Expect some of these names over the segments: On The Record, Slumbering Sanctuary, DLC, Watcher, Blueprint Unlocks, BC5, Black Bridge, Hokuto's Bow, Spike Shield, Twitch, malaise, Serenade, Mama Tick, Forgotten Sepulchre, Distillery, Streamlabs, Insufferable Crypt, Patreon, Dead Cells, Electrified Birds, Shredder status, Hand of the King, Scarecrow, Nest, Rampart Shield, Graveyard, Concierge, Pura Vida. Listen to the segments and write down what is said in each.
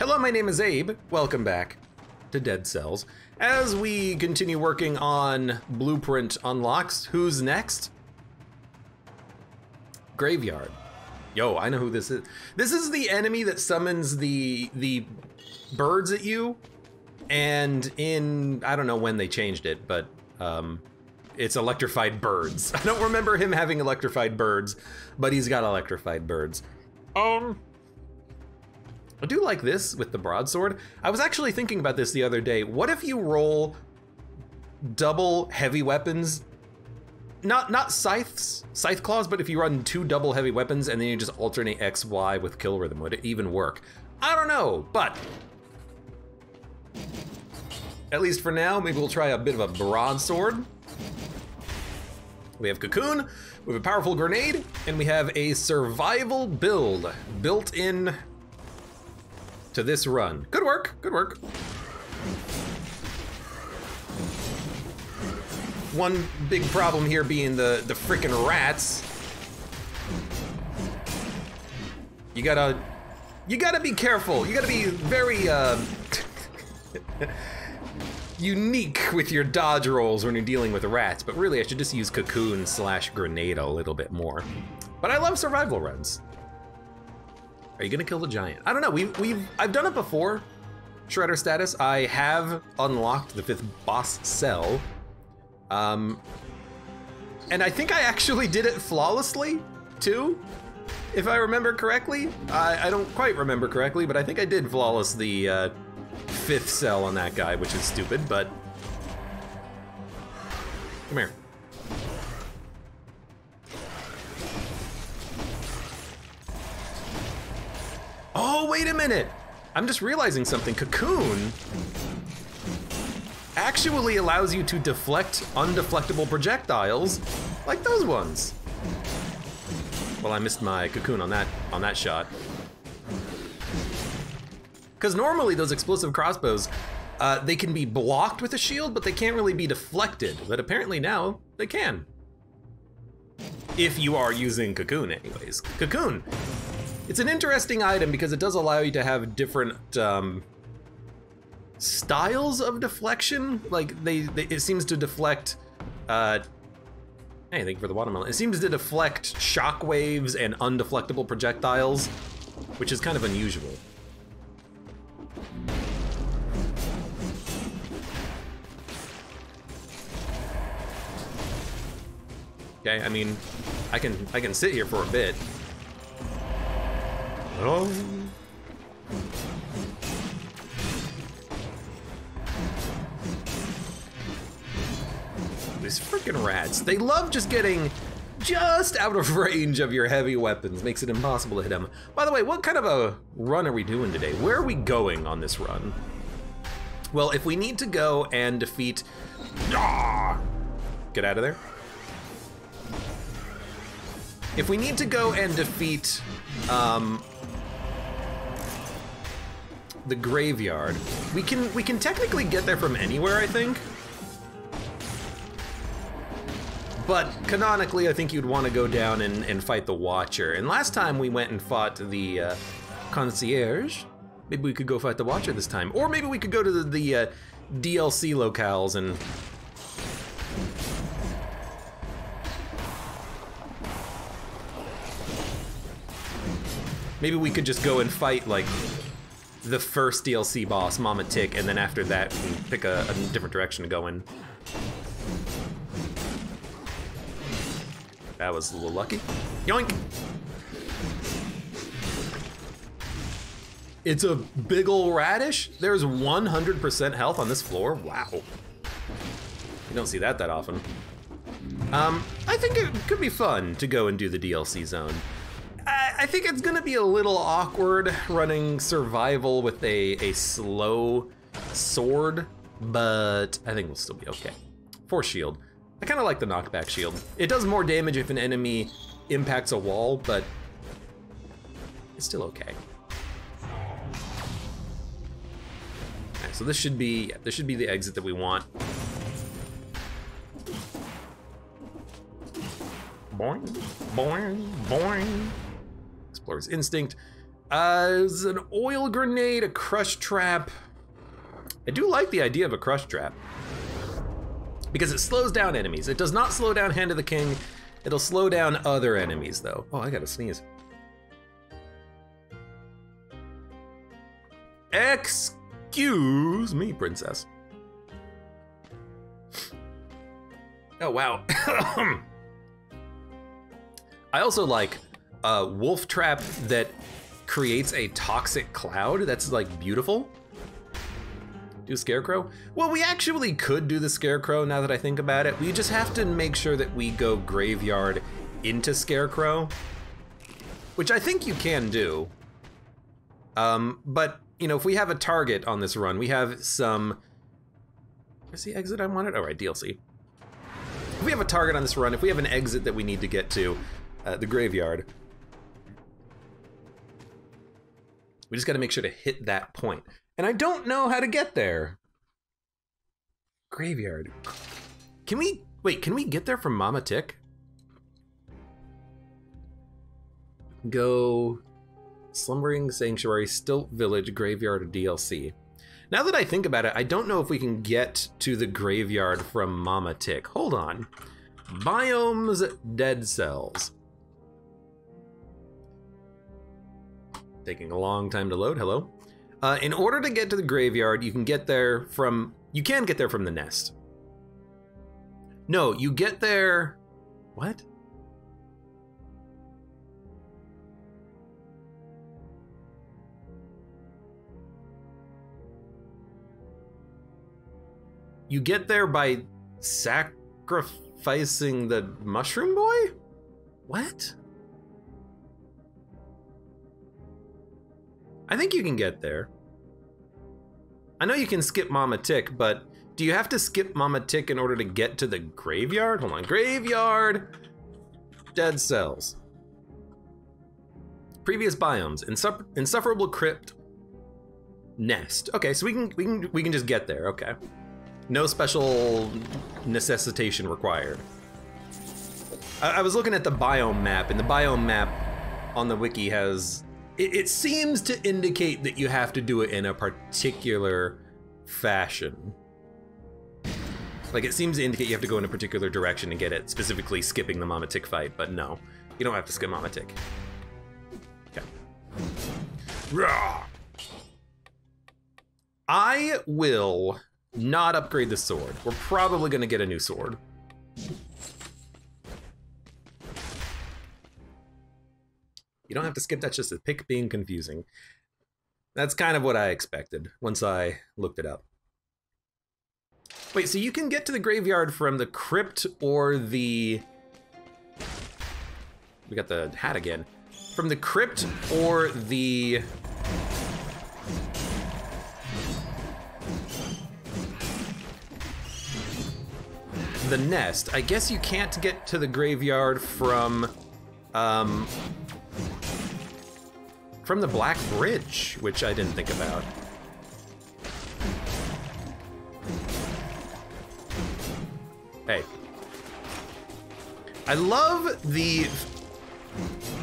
Hello, my name is Abe. Welcome back to Dead Cells. As we continue working on Blueprint Unlocks, who's next? Graveyard. Yo, I know who this is. This is the enemy that summons the birds at you. And in, I don't know when they changed it, but it's Electrified Birds. I don't remember him having Electrified Birds, but he's got Electrified Birds. I do like this with the broadsword. I was actually thinking about this the other day. What if you roll double heavy weapons? Not scythes, scythe claws, but if you run two double heavy weapons and then you just alternate X, Y with kill rhythm, would it even work? I don't know, but at least for now, maybe we'll try a bit of a broadsword. We have Cocoon, we have a powerful grenade, and we have a survival build built in to this run. Good work, good work. One big problem here being the frickin' rats. You gotta be careful. You gotta be very unique with your dodge rolls when you're dealing with rats, but really I should just use Cocoon slash Grenade a little bit more. But I love survival runs. Are you gonna kill the giant? I don't know, I've done it before. Shredder status, I have unlocked the 5th boss cell. And I think I actually did it flawlessly, too, if I remember correctly. I don't quite remember correctly, but I think I did flawless the 5th cell on that guy, which is stupid, but come here. Oh, wait a minute! I'm just realizing something. Cocoon actually allows you to deflect undeflectable projectiles like those ones. Well, I missed my Cocoon on that shot. Because normally those explosive crossbows, they can be blocked with a shield, but they can't really be deflected. But apparently now they can. If you are using Cocoon anyways. Cocoon, it's an interesting item because it does allow you to have different styles of deflection. Like it seems to deflect, hey, thank you for the watermelon. It seems to deflect shockwaves and undeflectable projectiles, which is kind of unusual. Okay, I mean, I can sit here for a bit. Oh. These freaking rats, they love just getting just out of range of your heavy weapons. Makes it impossible to hit them. By the way, what kind of a run are we doing today? Where are we going on this run? Well, if we need to go and defeat... Ah! Get out of there. If we need to go and defeat the graveyard, we can technically get there from anywhere, I think. But canonically, I think you'd want to go down and fight the Watcher. And last time we went and fought the Concierge. Maybe we could go fight the Watcher this time. Or maybe we could go to the DLC locales and... Maybe we could just go and fight, like, the first DLC boss, Mama Tick, and then after that, we can pick a different direction to go in. That was a little lucky. Yoink! It's a big ol' radish. There's 100% health on this floor. Wow. You don't see that often. I think it could be fun to go and do the DLC zone. I think it's gonna be a little awkward running survival with a slow sword, but I think we'll still be okay. Force shield. I kind of like the knockback shield. It does more damage if an enemy impacts a wall, but it's still okay. All right, so this should be, yeah, this should be the exit that we want. Boing, boing, boing. Explorer's Instinct. It's an oil grenade, a crush trap. I do like the idea of a crush trap because it slows down enemies. It does not slow down Hand of the King. It'll slow down other enemies though. Oh, I gotta sneeze. Excuse me, princess. Oh, wow. I also like a wolf trap that creates a toxic cloud. That's like beautiful. Do Scarecrow? Well, we actually could do the Scarecrow now that I think about it. We just have to make sure that we go Graveyard into Scarecrow, which I think you can do. But, you know, if we have a target on this run, we have some... Where's the exit I wanted? All right, DLC. If we have a target on this run, if we have an exit that we need to get to, the Graveyard, we just got to make sure to hit that point. And I don't know how to get there. Graveyard. Can we, wait, can we get there from Mama Tick? Go Slumbering Sanctuary, Stilt Village, Graveyard, DLC. Now that I think about it, I don't know if we can get to the Graveyard from Mama Tick. Hold on. Biomes, Dead Cells. Taking a long time to load, hello. In order to get to the Graveyard, you can get there from, you can get there from the Nest. No, you get there, what? You get there by sacrificing the mushroom boy? What? I think you can get there. I know you can skip Mama Tick, but do you have to skip Mama Tick in order to get to the Graveyard? Hold on, Graveyard, Dead Cells. Previous biomes, Insufferable Crypt, Nest. Okay, so we can just get there, okay. No special necessitation required. I was looking at the biome map, and the biome map on the wiki has, it seems to indicate that you have to do it in a particular fashion. Like it seems to indicate you have to go in a particular direction to get it, specifically skipping the Mama Tick fight, but no, you don't have to skip Mama Tick. Okay. Rawr! I will not upgrade the sword. We're probably gonna get a new sword. You don't have to skip, that's just a pick being confusing. That's kind of what I expected once I looked it up. Wait, so you can get to the Graveyard from the crypt or the... We got the hat again. From the crypt or the... the Nest. I guess you can't get to the Graveyard from the Black Bridge, which I didn't think about. Hey. I love the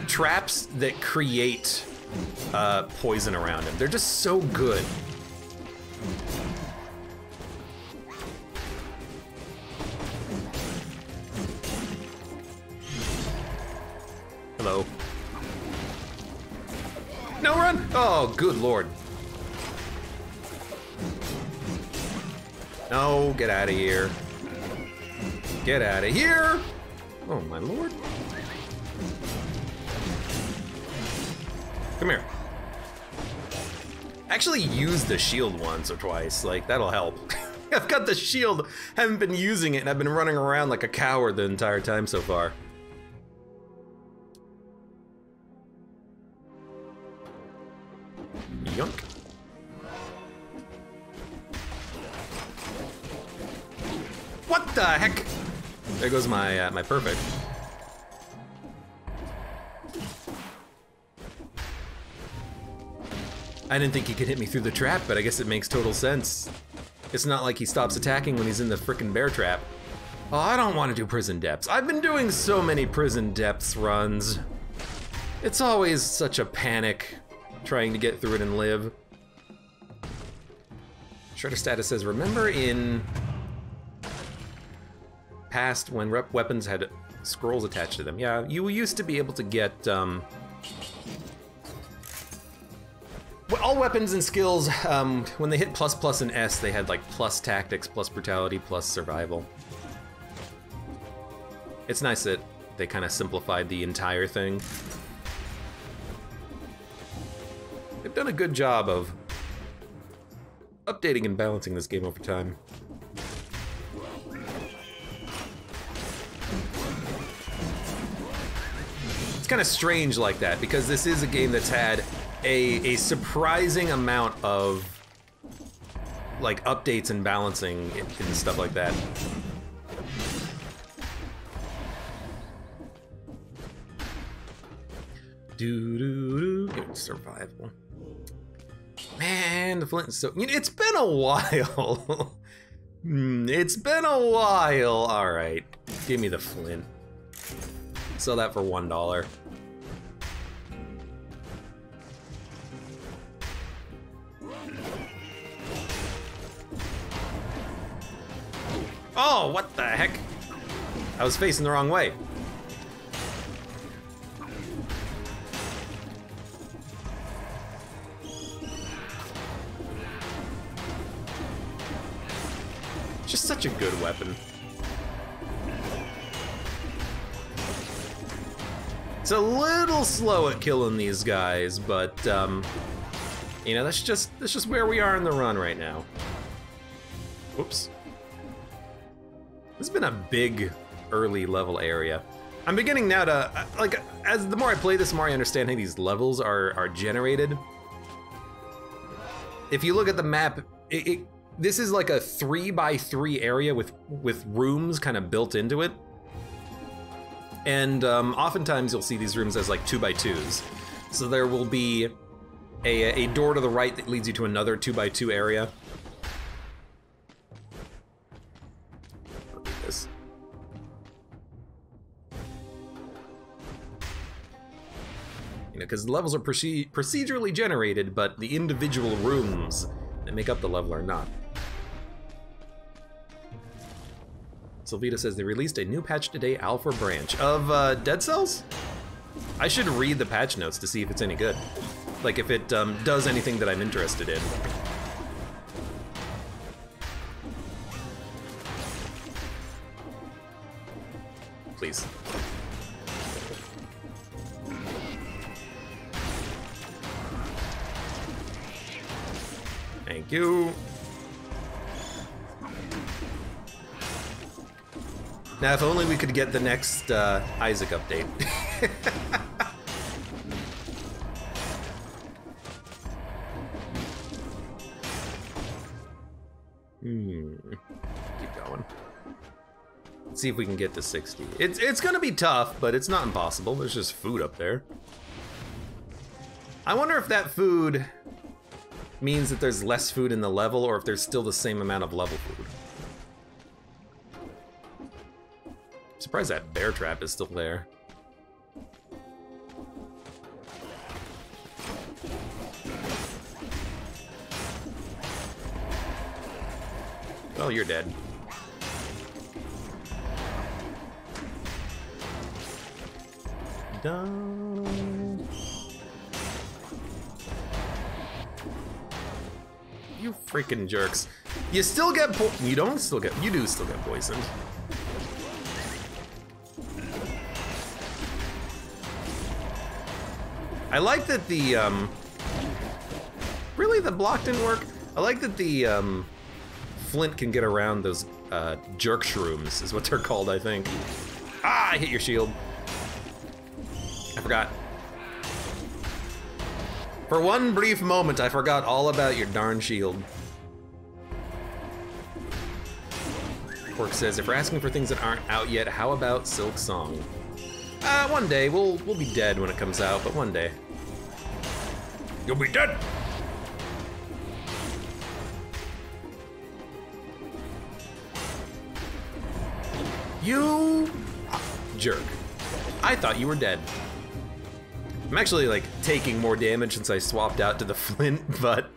traps that create poison around him. They're just so good. Hello. No, run! Oh, good lord. No, get out of here. Get out of here! Oh, my lord. Come here. Actually use the shield once or twice. Like, that'll help. I've got the shield. Haven't been using it, and I've been running around like a coward the entire time so far. Yunk. What the heck? There goes my my perfect. I didn't think he could hit me through the trap, but I guess it makes total sense. It's not like he stops attacking when he's in the frickin' bear trap. Oh, I don't want to do prison depths. I've been doing so many prison depths runs. It's always such a panic. trying to get through it and live. Shredder status says, remember in past when rep weapons had scrolls attached to them? Yeah, you used to be able to get all weapons and skills, when they hit plus and S, they had like plus tactics, plus brutality, plus survival. It's nice that they kind of simplified the entire thing. They've done a good job of updating and balancing this game over time. It's kind of strange like that, because this is a game that's had a surprising amount of like updates and balancing and stuff like that. It's survival. Man, the Flint and Stone. It's been a while. It's been a while. All right, give me the Flint. Sell that for $1. Oh, what the heck? I was facing the wrong way. Just such a good weapon. It's a little slow at killing these guys, but you know, that's just where we are in the run right now. Whoops. This has been a big early level area. I'm beginning now to, like, as the more I play this, the more I understand how these levels are generated. If you look at the map, this is like a 3x3 area with rooms kind of built into it. And oftentimes you'll see these rooms as like 2x2s. So there will be a door to the right that leads you to another 2x2 area. I'll do this. You know, because the levels are procedurally generated, but the individual rooms that make up the level are not. Sylvita says they released a new patch today, Alpha Branch, of Dead Cells? I should read the patch notes to see if it's any good. Like if it does anything that I'm interested in. Please. Thank you. Now, if only we could get the next Isaac update. Keep going. Let's see if we can get to 60. It's gonna be tough, but it's not impossible. There's just food up there. I wonder if that food means that there's less food in the level, or if there's still the same amount of level food. Surprised that bear trap is still there. Well, you're dead. Done. You freaking jerks! You still get you don't still get. You do still get poisoned. I like that the, really, the block didn't work? I like that the, Flint can get around those, jerk shrooms, is what they're called, I think. Ah, I hit your shield. I forgot. For one brief moment, I forgot all about your darn shield. Quirk says, if we're asking for things that aren't out yet, how about Silk Song? One day, we'll be dead when it comes out, but one day. You'll be dead! You jerk. I thought you were dead. I'm actually, like, taking more damage since I swapped out to the flint, but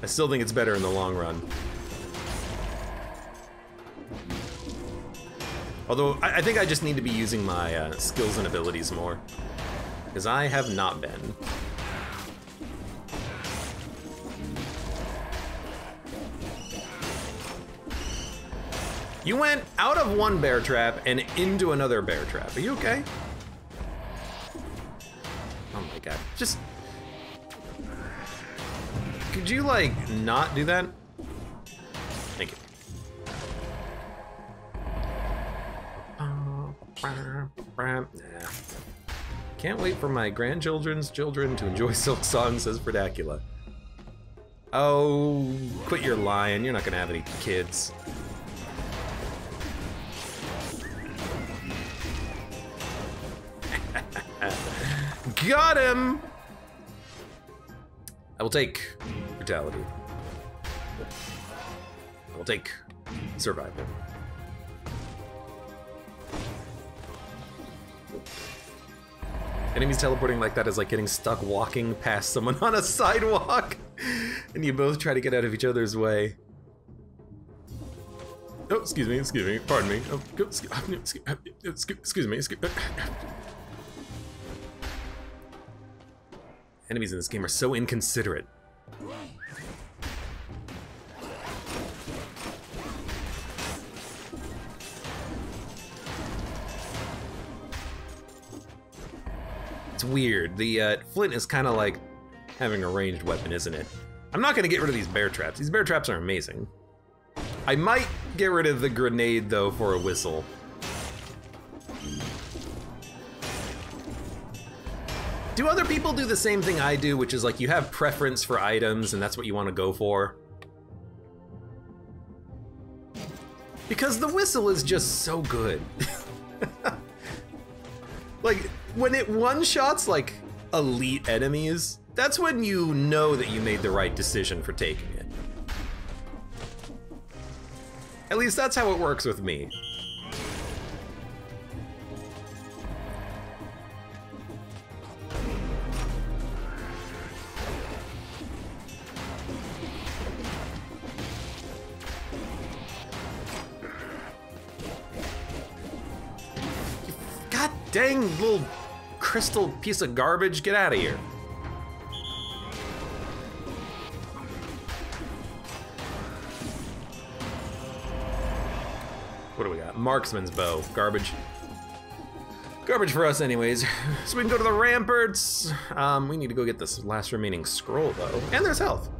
I still think it's better in the long run. Although, I think I just need to be using my skills and abilities more, because I have not been. You went out of one bear trap and into another bear trap. Are you okay? Oh my god. Just... could you, like, not do that? Thank you. Can't wait for my grandchildren's children to enjoy Silk Song, says Predacula. Oh, quit your lying. You're not gonna have any kids. Got him! I will take brutality. I will take survival. Enemies teleporting like that is like getting stuck walking past someone on a sidewalk, and you both try to get out of each other's way. Oh, excuse me, pardon me. Oh, excuse me, excuse me. Enemies in this game are so inconsiderate. It's weird. The flint is kind of like having a ranged weapon, isn't it? I'm not gonna get rid of these bear traps. These bear traps are amazing. I might get rid of the grenade though for a whistle. Do other people do the same thing I do, which is like you have preference for items and that's what you want to go for? Because the whistle is just so good. Like, when it one-shots like elite enemies, that's when you know that you made the right decision for taking it. At least that's how it works with me. Dang, little crystal piece of garbage, get out of here. What do we got? Marksman's bow, garbage. Garbage for us anyways. So we can go to the ramparts. We need to go get this last remaining scroll though. And there's health.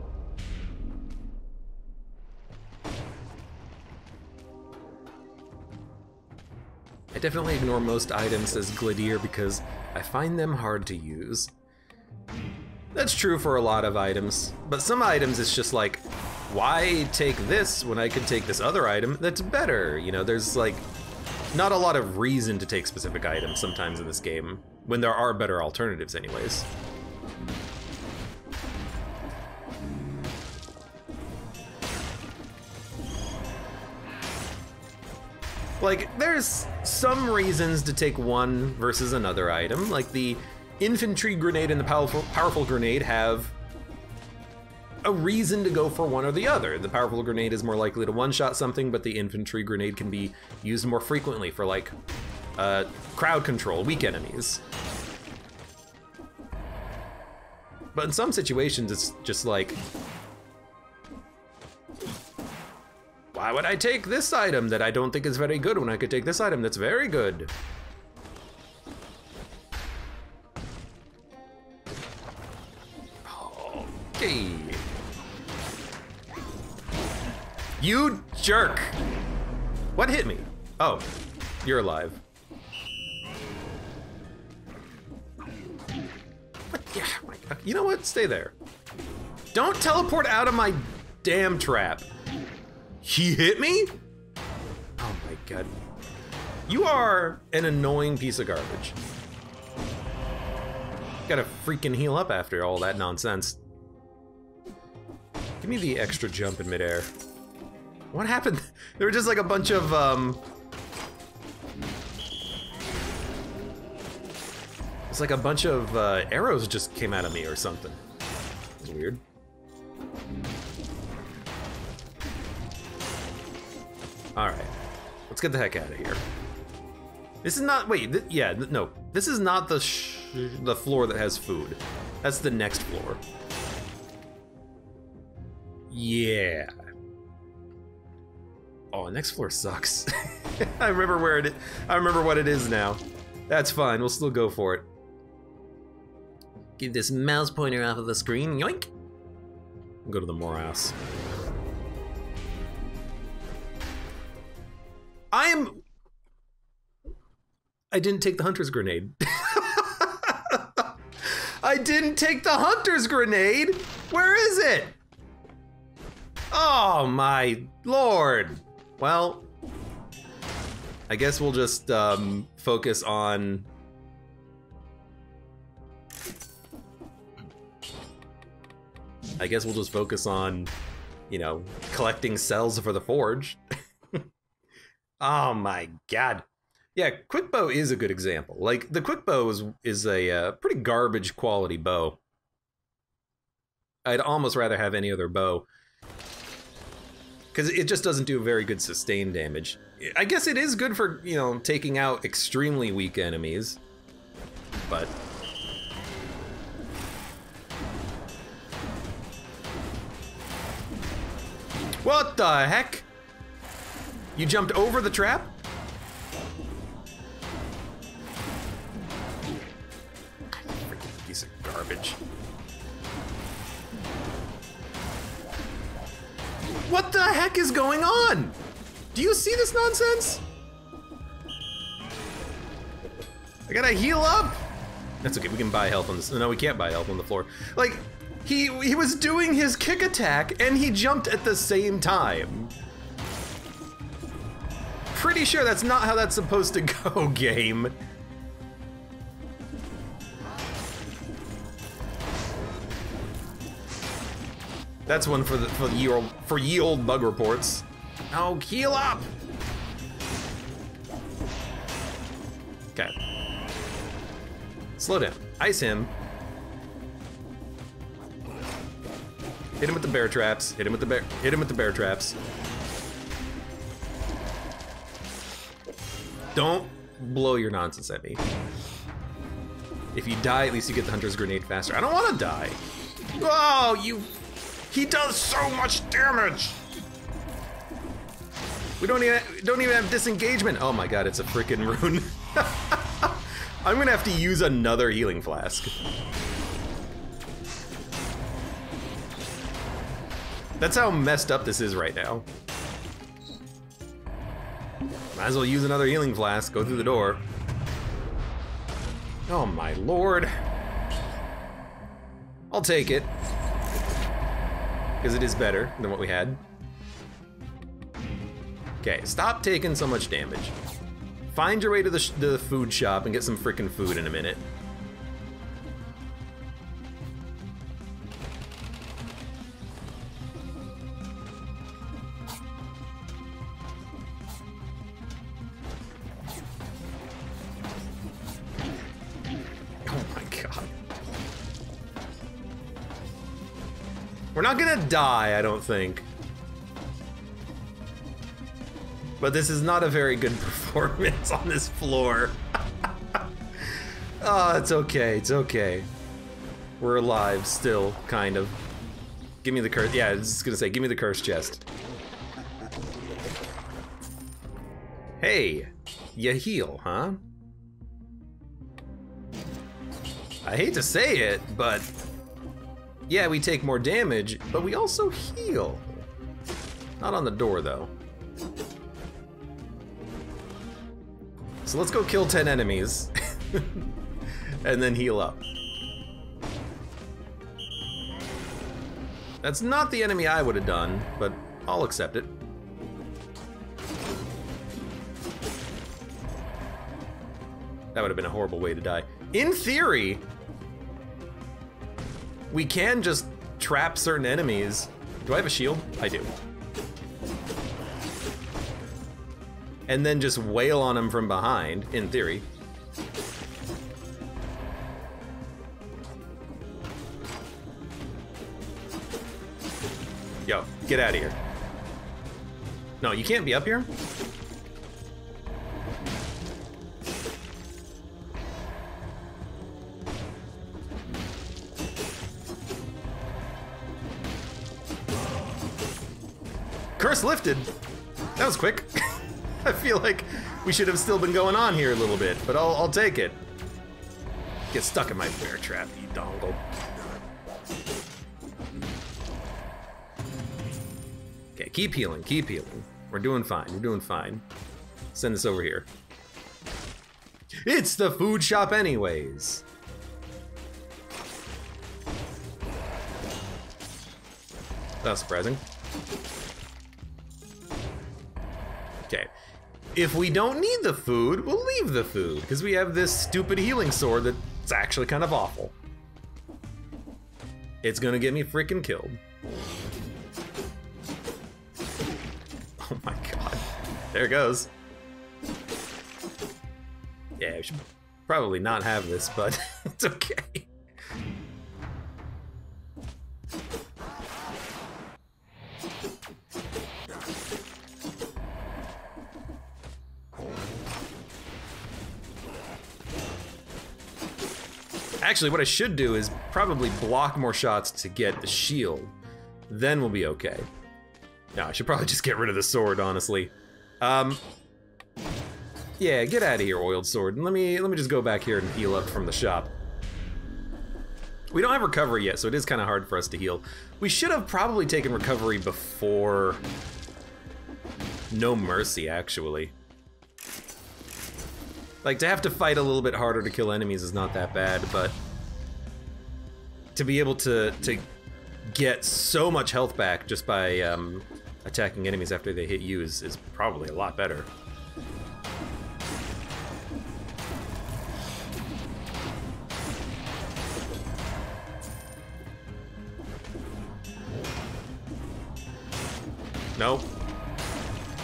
Definitely ignore most items as Glidir because I find them hard to use. That's true for a lot of items, but some items it's just like, why take this when I could take this other item that's better? You know, there's like not a lot of reason to take specific items sometimes in this game, when there are better alternatives anyways. Like, there's some reasons to take one versus another item. Like, the infantry grenade and the powerful grenade have a reason to go for one or the other. The powerful grenade is more likely to one-shot something, but the infantry grenade can be used more frequently for, like, crowd control, weak enemies. But in some situations, it's just like, why would I take this item that I don't think is very good when I could take this item that's very good? Okay. You jerk! What hit me? Oh, you're alive. What? Yeah, you know what? Stay there. Don't teleport out of my damn trap. He hit me? Oh my god. You are an annoying piece of garbage. Gotta freaking heal up after all that nonsense. Give me the extra jump in midair. What happened? There were just like a bunch of It's like a bunch of arrows just came out of me or something. It's weird. Alright, let's get the heck out of here. This is not, wait, yeah, no. This is not the floor that has food. That's the next floor. Yeah. Oh, next floor sucks. I remember where it is. I remember what it is now. That's fine, we'll still go for it. Get this mouse pointer off of the screen, yoink! Go to the morass. I didn't take the hunter's grenade. I didn't take the hunter's grenade! Where is it? Oh my lord! Well, I guess we'll just focus on... I guess we'll just focus on, you know, collecting cells for the forge. Oh my god. Yeah, quick bow is a good example. Like, the quick bow is a pretty garbage quality bow. I'd almost rather have any other bow. Because it just doesn't do very good sustained damage. I guess it is good for, you know, taking out extremely weak enemies. But... what the heck? You jumped over the trap? Freaking piece of garbage. What the heck is going on? Do you see this nonsense? I gotta heal up. That's okay, we can buy health on this. No, we can't buy health on the floor. Like, he was doing his kick attack and he jumped at the same time. Pretty sure that's not how that's supposed to go, game. That's one for ye old bug reports. Oh, heal up! Okay. Slow down. Ice him. Hit him with the bear traps. Hit him with the bear traps. Don't blow your nonsense at me. If you die, at least you get the hunter's grenade faster. I don't want to die. Oh, you... he does so much damage. We don't even have disengagement. Oh my god, it's a freaking rune. I'm gonna have to use another healing flask. That's how messed up this is right now. Might as well use another healing flask, go through the door. Oh my lord. I'll take it. Because it is better than what we had. Okay, stop taking so much damage. Find your way to the food shop and get some frickin' food in a minute. We're not gonna die, I don't think. But this is not a very good performance on this floor. Oh, it's okay, it's okay. We're alive still, kind of. Give me the curse, yeah, I was just gonna say, give me the curse chest. Hey, you heal, huh? I hate to say it, but yeah, we take more damage, but we also heal. Not on the door, though. So let's go kill 10 enemies and then heal up. That's not the enemy I would have done, but I'll accept it. That would have been a horrible way to die. In theory, we can just trap certain enemies. Do I have a shield? I do. And then just wail on them from behind, in theory. Yo, get out of here. No, you can't be up here. Curse lifted. That was quick. I feel like we should have still been going on here a little bit, but I'll take it. Get stuck in my bear trap, you dongle. Okay, keep healing, keep healing. We're doing fine, we're doing fine. Send this over here. It's the food shop anyways. That was surprising. Okay. If we don't need the food, we'll leave the food, because we have this stupid healing sword that's actually kind of awful. It's gonna get me freaking killed. Oh my god. There it goes. Yeah, we should probably not have this, but it's okay. Actually, what I should do is probably block more shots to get the shield. Then we'll be okay. No, I should probably just get rid of the sword, honestly. Yeah, get out of here, oiled sword. And let me just go back here and heal up from the shop. We don't have recovery yet, so it is kind of hard for us to heal. We should have probably taken recovery before No Mercy, actually. Like, to have to fight a little bit harder to kill enemies is not that bad, but to be able to get so much health back just by attacking enemies after they hit you is probably a lot better. Nope.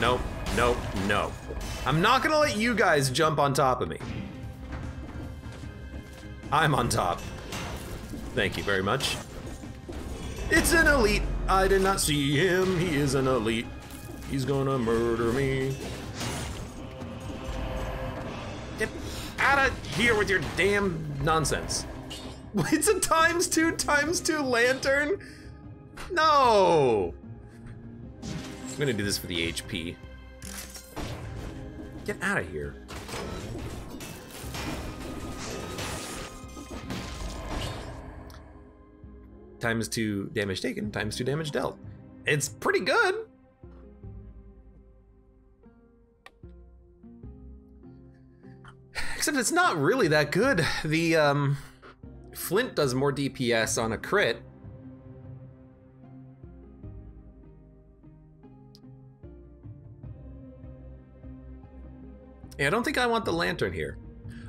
Nope. Nope, no. I'm not gonna let you guys jump on top of me. I'm on top. Thank you very much. It's an elite. I did not see him. He is an elite. He's gonna murder me. Get out of here with your damn nonsense. It's a ×2 ×2 lantern? No. I'm gonna do this for the HP. Get out of here. ×2 damage taken, ×2 damage dealt. It's pretty good. Except it's not really that good. The Flint does more DPS on a crit. Yeah, I don't think I want the lantern here.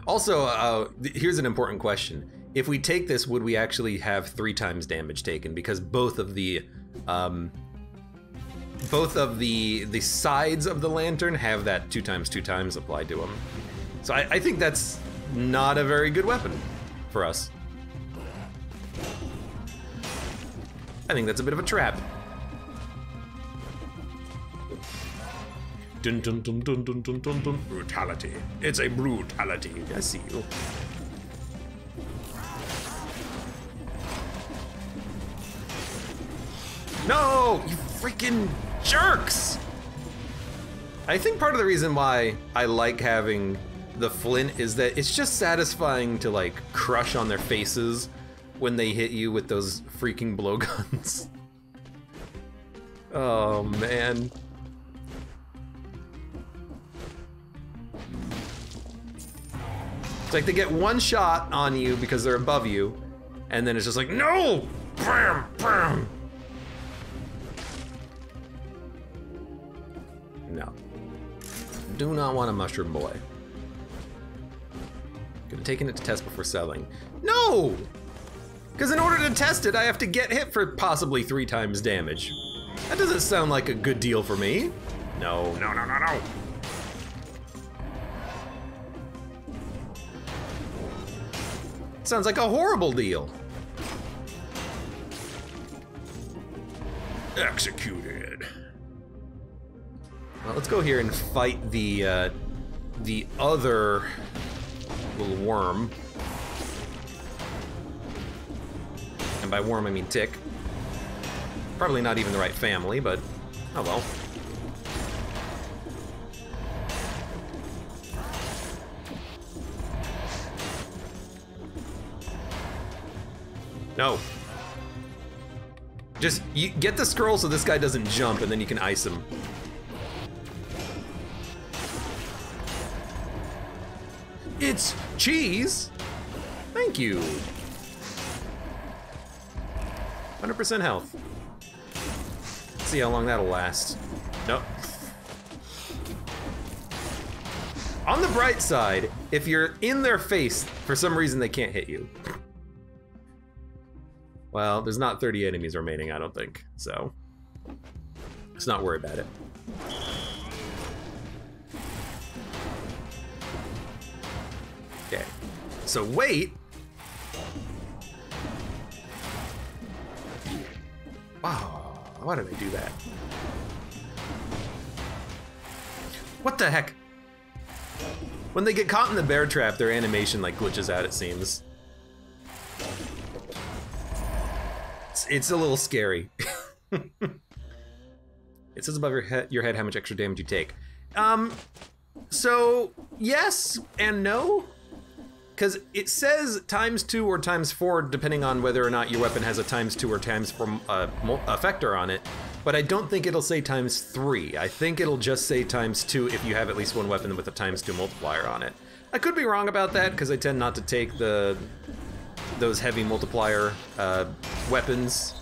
Also, here's an important question. If we take this, would we actually have 3 times damage taken? Because both of the sides of the lantern have that 2 times 2 times applied to them. So I think that's not a very good weapon for us. I think that's a bit of a trap. Dun, dun, dun, dun, dun, dun, dun, dun. Brutality. It's a brutality. I see you. No, you freaking jerks! I think part of the reason why I like having the Flint is that it's just satisfying to like crush on their faces when they hit you with those freaking blowguns. Oh man. It's like they get one shot on you because they're above you, and then it's just like, no! Bam! Bam! No. Do not want a mushroom boy. Could have taken it to test before selling. No! Because in order to test it, I have to get hit for possibly 3 times damage. That doesn't sound like a good deal for me. No, no, no, no, no! Sounds like a horrible deal. Executed. Well, let's go here and fight the other little worm. And by worm, I mean tick. Probably not even the right family, but oh well. No. Just you get the scroll so this guy doesn't jump, and then you can ice him. It's cheese. Thank you. 100% health. Let's see how long that'll last. Nope. On the bright side, if you're in their face, for some reason they can't hit you. Well, there's not 30 enemies remaining, I don't think, so let's not worry about it. Okay, so wait. Wow, oh, why did I do that? What the heck? When they get caught in the bear trap, their animation like glitches out, it seems. It's a little scary. It says above your head how much extra damage you take. So yes and no, because it says ×2 or ×4 depending on whether or not your weapon has a ×2 or ×4 effector on it. But I don't think it'll say ×3. I think it'll just say ×2 if you have at least one weapon with a ×2 multiplier on it. I could be wrong about that because I tend not to take those heavy multiplier weapons.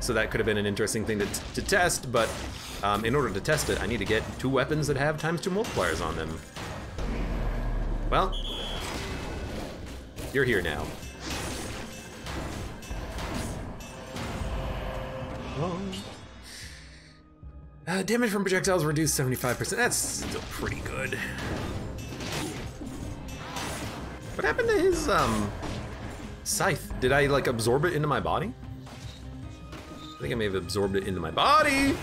So that could have been an interesting thing to test, but in order to test it, I need to get 2 weapons that have ×2 multipliers on them. Well, you're here now. Oh. Damage from projectiles reduced 75%. That's still pretty good. What happened to his, scythe? Did I, like, absorb it into my body? I think I may have absorbed it into my body!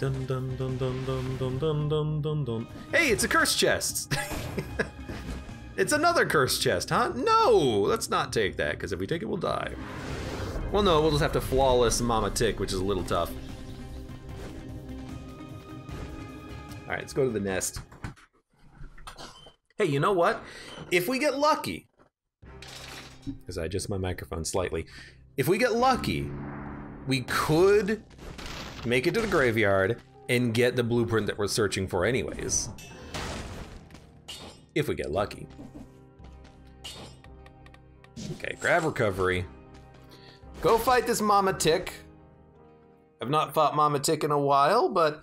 Dun dun dun dun dun dun dun dun dun dun. Hey, it's a curse chest! It's another curse chest, huh? No! Let's not take that, because if we take it, we'll die. Well, no, we'll just have to flawless Mama Tick, which is a little tough. All right, let's go to the nest. Hey, you know what? If we get lucky, because I adjust my microphone slightly, if we get lucky, we could make it to the graveyard and get the blueprint that we're searching for anyways. If we get lucky. Okay, grab recovery. Go fight this Mama Tick. I've not fought Mama Tick in a while, but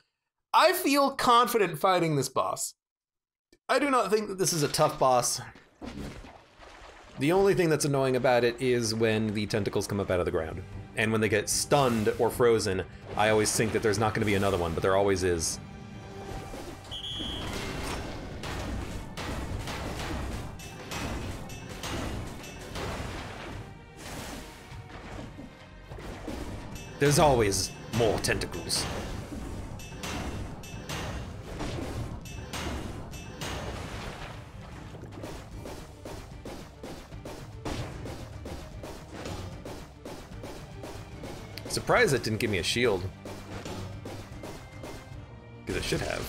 I feel confident fighting this boss. I do not think that this is a tough boss. The only thing that's annoying about it is when the tentacles come up out of the ground. And when they get stunned or frozen, I always think that there's not going to be another one, but there always is. There's always more tentacles. Surprised it didn't give me a shield. Because it should have.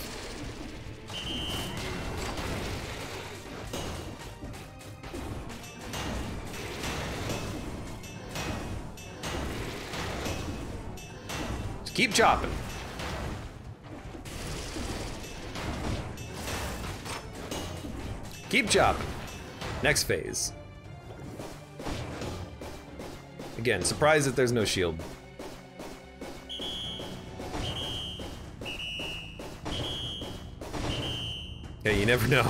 Just keep chopping. Keep chopping. Next phase. Again, surprised that there's no shield. Yeah, you never know.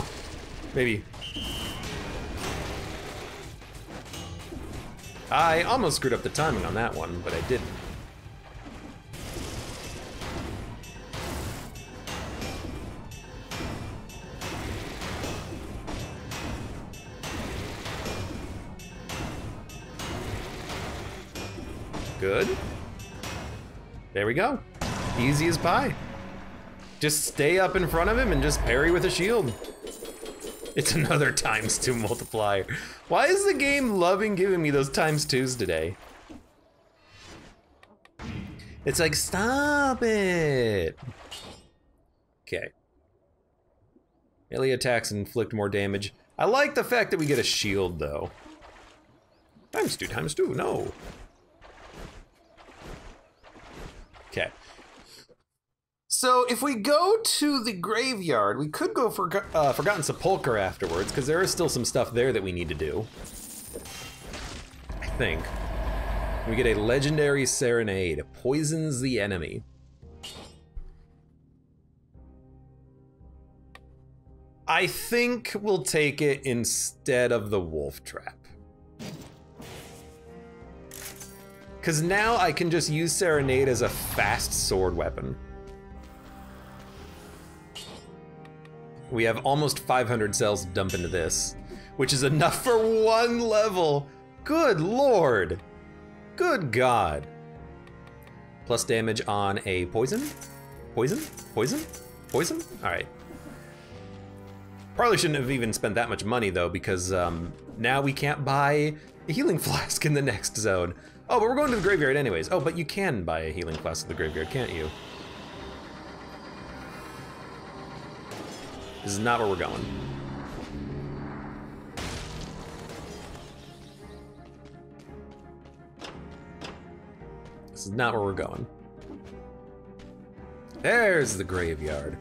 Maybe. I almost screwed up the timing on that one, but I didn't. Good. There we go. Easy as pie. Just stay up in front of him and just parry with a shield. It's another ×2 multiplier. Why is the game loving giving me those ×2s today? It's like, stop it. Okay. Melee attacks inflict more damage. I like the fact that we get a shield though. ×2, no. Okay. So if we go to the graveyard, we could go for Forgotten Sepulchre afterwards, because there is still some stuff there that we need to do, I think. We get a legendary Serenade. It poisons the enemy. I think we'll take it instead of the wolf trap. Because now I can just use Serenade as a fast sword weapon. We have almost 500 cells to dump into this, which is enough for one level. Good lord. Good god. Plus damage on a poison? Poison? All right. Probably shouldn't have even spent that much money though, because now we can't buy a healing flask in the next zone. Oh, but we're going to the graveyard anyways. Oh, but you can buy a healing flask at the graveyard, can't you? This is not where we're going. This is not where we're going. There's the graveyard.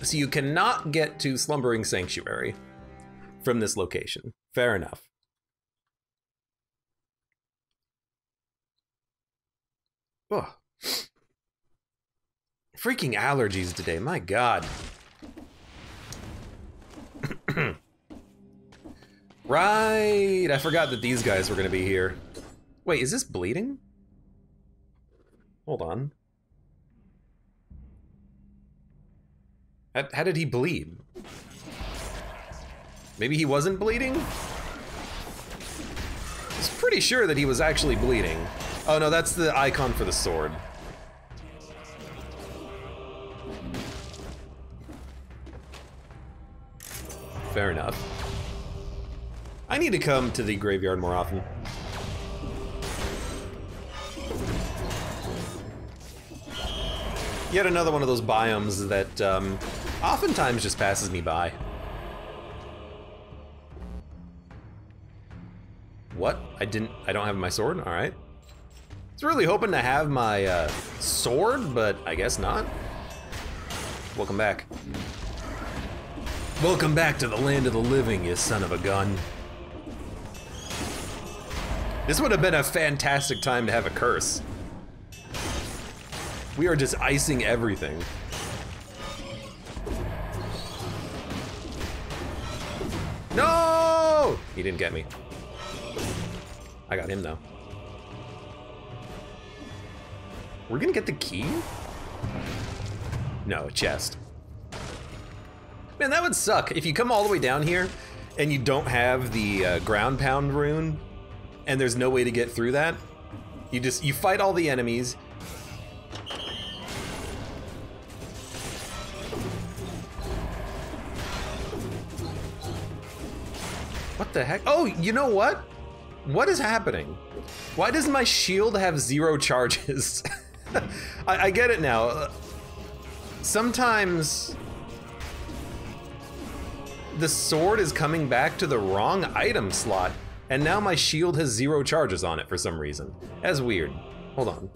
So you cannot get to Slumbering Sanctuary from this location. Fair enough. Oh. Freaking allergies today, my god. Right, I forgot that these guys were gonna be here. Wait, is this bleeding? Hold on. How did he bleed? Maybe he wasn't bleeding? I was pretty sure that he was actually bleeding. Oh no, that's the icon for the sword. Fair enough. I need to come to the graveyard more often. Yet another one of those biomes that oftentimes just passes me by. What? I don't have my sword? All right. I was really hoping to have my sword, but I guess not. Welcome back. Welcome back to the land of the living, you son of a gun. This would have been a fantastic time to have a curse. We are just icing everything. No! He didn't get me. I got him though. We're gonna get the key? No, a chest. Man, that would suck. If you come all the way down here and you don't have the ground pound rune and there's no way to get through that, you fight all the enemies. What the heck? Oh, you know what? What is happening? Why does my shield have 0 charges? I get it now. Sometimes the sword is coming back to the wrong item slot, and now my shield has 0 charges on it for some reason. That's weird. Hold on.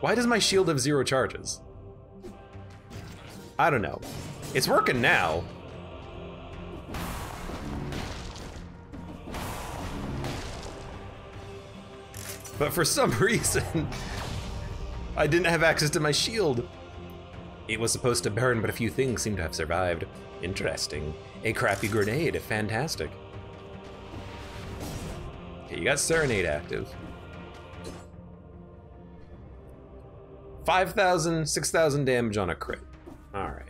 Why does my shield have 0 charges? I don't know. It's working now. But for some reason, I didn't have access to my shield. It was supposed to burn, but a few things seem to have survived. Interesting. A crappy grenade, fantastic. Okay, you got Serenade active. 5,000, 6,000 damage on a crit. All right.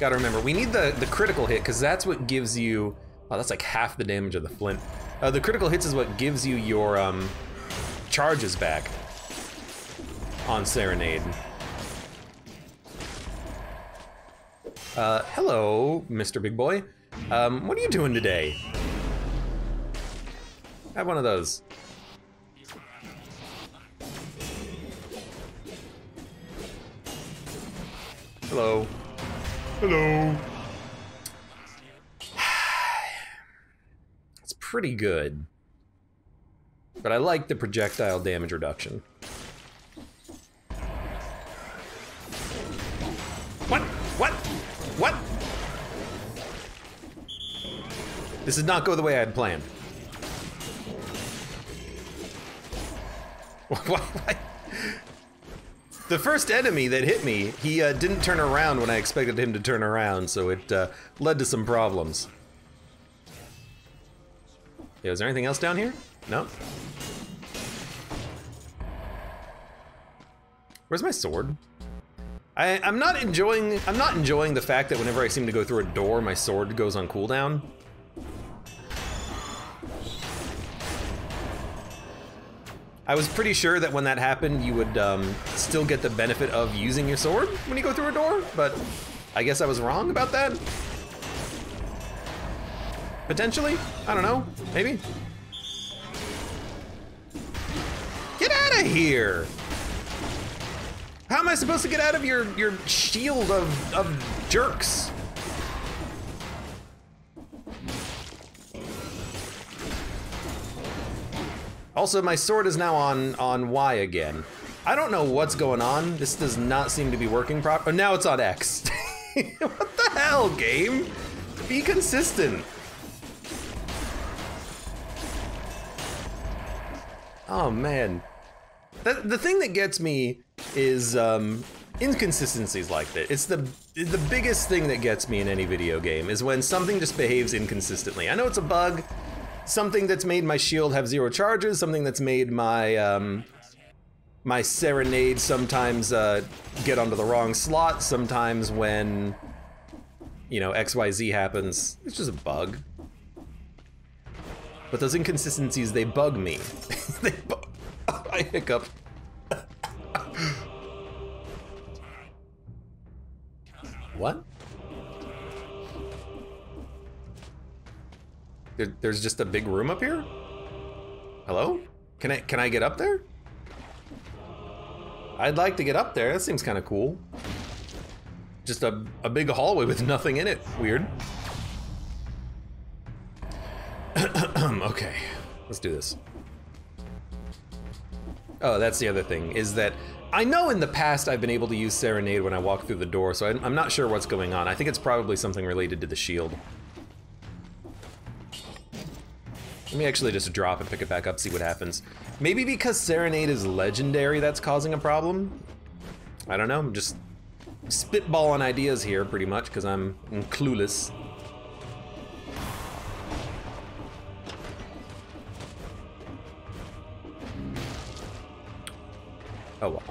Gotta remember, we need the critical hit, because that's what gives you, wow, that's like half the damage of the flint. The critical hits is what gives you your charges back on Serenade. Hello, Mr. Big Boy. What are you doing today? Have one of those. Hello. Hello. It's pretty good. But I like the projectile damage reduction. What? What? What? This did not go the way I had planned. What? The first enemy that hit me, he didn't turn around when I expected him to turn around, so it led to some problems. Yeah, is there anything else down here? No? Where's my sword? I'm not enjoying the fact that whenever I seem to go through a door, my sword goes on cooldown. I was pretty sure that when that happened, you would still get the benefit of using your sword when you go through a door, but I guess I was wrong about that. Potentially, I don't know, maybe. Get out of here! How am I supposed to get out of your shield of jerks? Also, my sword is now on Y again. I don't know what's going on. This does not seem to be working properly. Oh, now it's on X. What the hell, game? Be consistent. Oh, man. The thing that gets me is inconsistencies like that. It's the biggest thing that gets me in any video game is when something just behaves inconsistently. I know it's a bug. Something that's made my shield have zero charges, something that's made my my Serenade sometimes get onto the wrong slot, sometimes when, you know, XYZ happens. It's just a bug. But those inconsistencies, they bug me. They bug. Oh, I hiccup. What? There's just a big room up here? Hello? Can I get up there? I'd like to get up there. That seems kind of cool. Just a big hallway with nothing in it. Weird. Okay, let's do this. Oh, that's the other thing, is that I know in the past I've been able to use Serenade when I walk through the door, so I'm not sure what's going on. I think it's probably something related to the shield. Let me actually just drop and pick it back up, see what happens. Maybe because Serenade is legendary, that's causing a problem? I don't know, I'm just spitballing ideas here, pretty much, because I'm clueless. Oh, wow.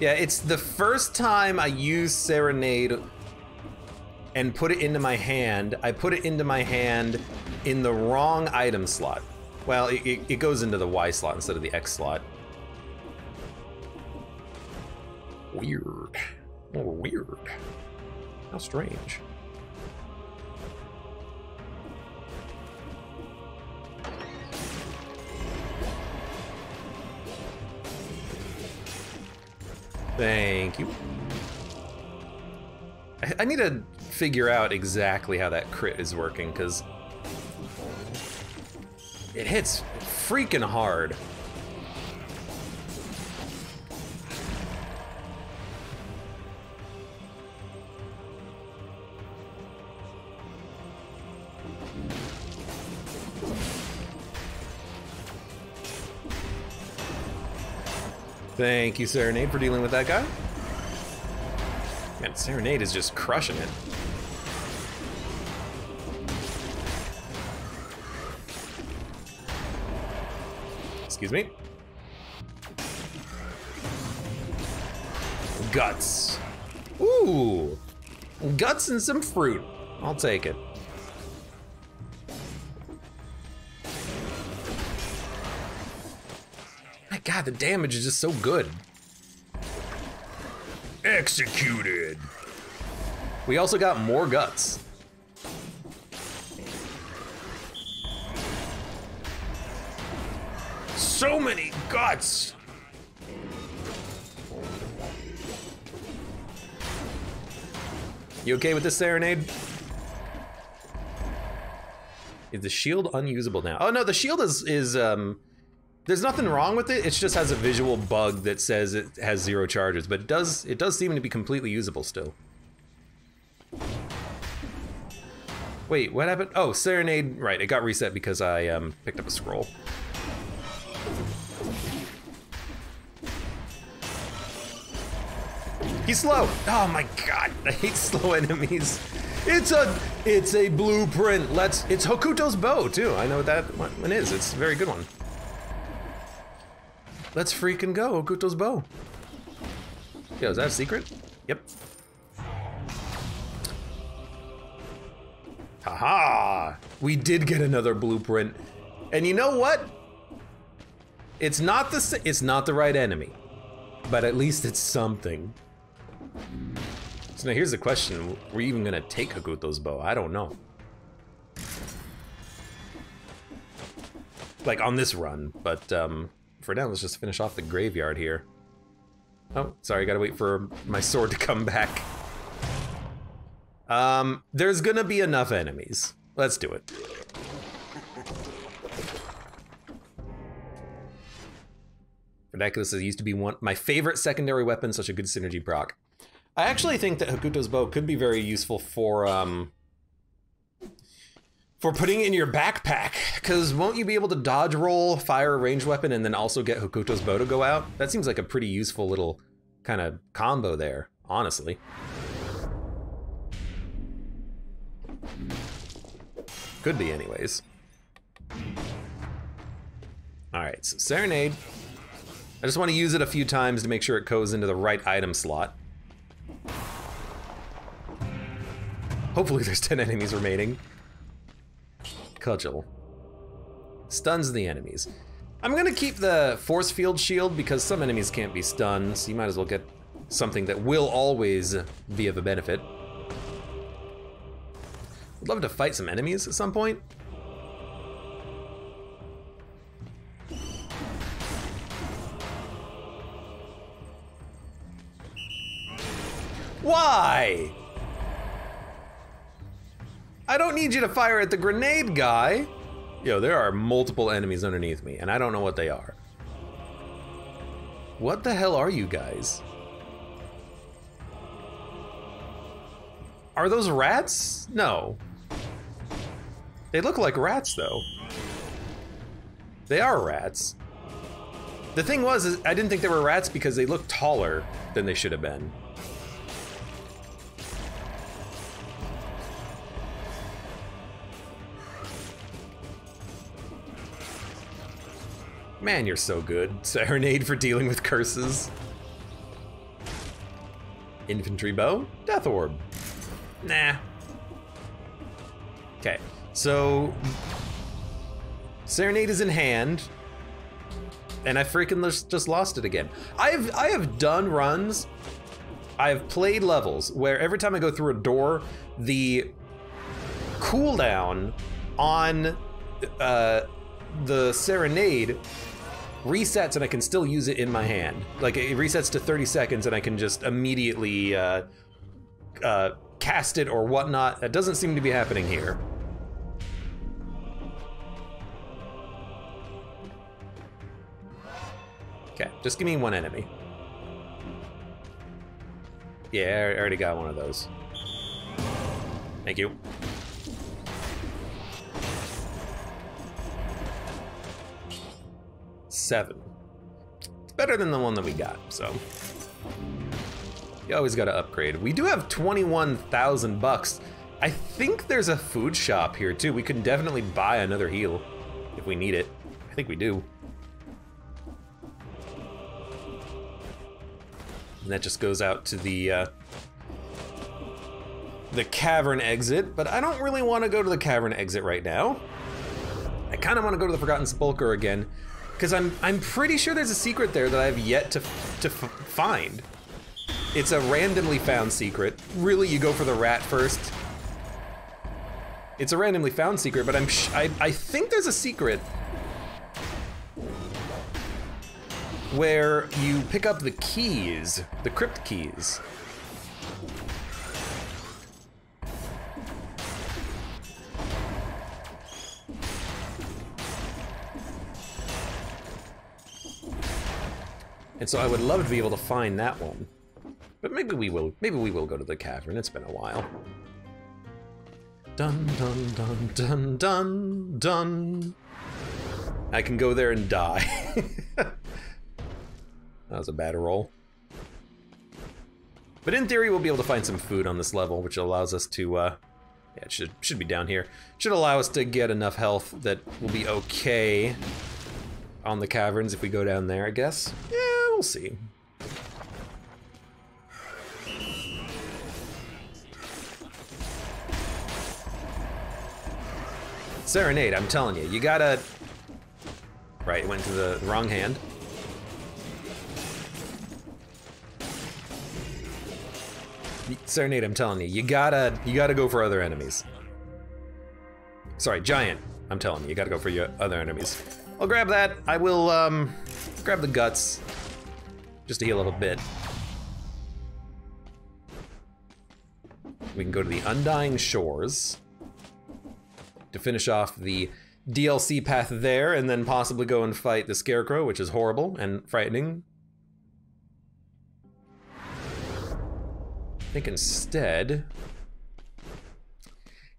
Yeah, it's the first time I use Serenade and put it into my hand. I put it into my hand in the wrong item slot. Well, it goes into the Y slot instead of the X slot. Weird. Oh, weird. How strange. Thank you. I need to figure out exactly how that crit is working, because it hits freaking hard. Thank you, Serenade, for dealing with that guy. Man, Serenade is just crushing it. Excuse me. guts. Ooh, guts and some fruit. I'll take it. My God, the damage is just so good. Executed. We also got more guts. So many guts. You okay with this, Serenade? Is the shield unusable now? Oh no, the shield is there's nothing wrong with it. It just has a visual bug that says it has 0 charges, but it does seem to be completely usable still. Wait, what happened? Oh, Serenade, right, it got reset because I picked up a scroll. He's slow. Oh my God, I hate slow enemies. It's a blueprint. It's Hokuto's Bow too. I know what that one is. It's a very good one. Let's freaking go, Hokuto's Bow. Yo, is that a secret? Yep. Haha, we did get another blueprint. And you know what? It's not the right enemy, but at least it's something. So now here's the question, we're even gonna take Hokuto's Bow? I don't know. Like on this run, but for now, let's just finish off the graveyard here. Oh, sorry, I gotta wait for my sword to come back. There's gonna be enough enemies. Let's do it. Vernaculous used to be my favorite secondary weapon, such a good synergy proc. I actually think that Hokuto's Bow could be very useful for putting in your backpack, because won't you be able to dodge roll, fire a ranged weapon, and then also get Hokuto's Bow to go out? That seems like a pretty useful little kind of combo there, honestly. Could be, anyways. All right, so Serenade. I just want to use it a few times to make sure it goes into the right item slot. Hopefully there's 10 enemies remaining. Cudgel. Stuns the enemies. I'm gonna keep the force field shield because some enemies can't be stunned, so you might as well get something that will always be of a benefit. I'd love to fight some enemies at some point. Why? I don't need you to fire at the grenade guy. Yo, there are multiple enemies underneath me, and I don't know what they are. What the hell are you guys? Are those rats? No. They look like rats, though. They are rats. The thing was, is I didn't think they were rats because they looked taller than they should have been. Man, you're so good. Serenade for dealing with curses. Infantry bow, death orb. Nah. Okay, so Serenade is in hand, and I freaking just lost it again. I have done runs, I've played levels where every time I go through a door, the cooldown on the Serenade resets and I can still use it in my hand. Like it resets to 30 seconds and I can just immediately cast it or whatnot. That doesn't seem to be happening here. Okay, just give me one enemy. Yeah, I already got one of those. Thank you. Seven. It's better than the one that we got, so. You always gotta upgrade. We do have 21,000 bucks. I think there's a food shop here too. We can definitely buy another heal if we need it. I think we do. And that just goes out to the cavern exit, but I don't really want to go to the cavern exit right now. I kind of want to go to the Forgotten Sepulchre again, because I'm pretty sure there's a secret there that I've yet to find. It's a randomly found secret. Really, you go for the rat first. It's a randomly found secret, but I think there's a secret where you pick up the keys, the crypt keys. And so I would love to be able to find that one. But maybe we will go to the cavern. It's been a while. Dun dun dun dun dun dun. I can go there and die. That was a bad roll. But in theory, we'll be able to find some food on this level, which allows us to, yeah, it should be down here. Should allow us to get enough health that we'll be okay on the caverns if we go down there, I guess. Yeah. We'll see. Serenade, I'm telling you, you gotta... Right, it went to the wrong hand. Serenade, I'm telling you, you gotta go for other enemies. Sorry, Giant, I'm telling you, you gotta go for your other enemies. I'll grab that, I will, grab the guts. Just to heal a little bit. We can go to the Undying Shores to finish off the DLC path there, and then possibly go and fight the Scarecrow, which is horrible and frightening. I think instead,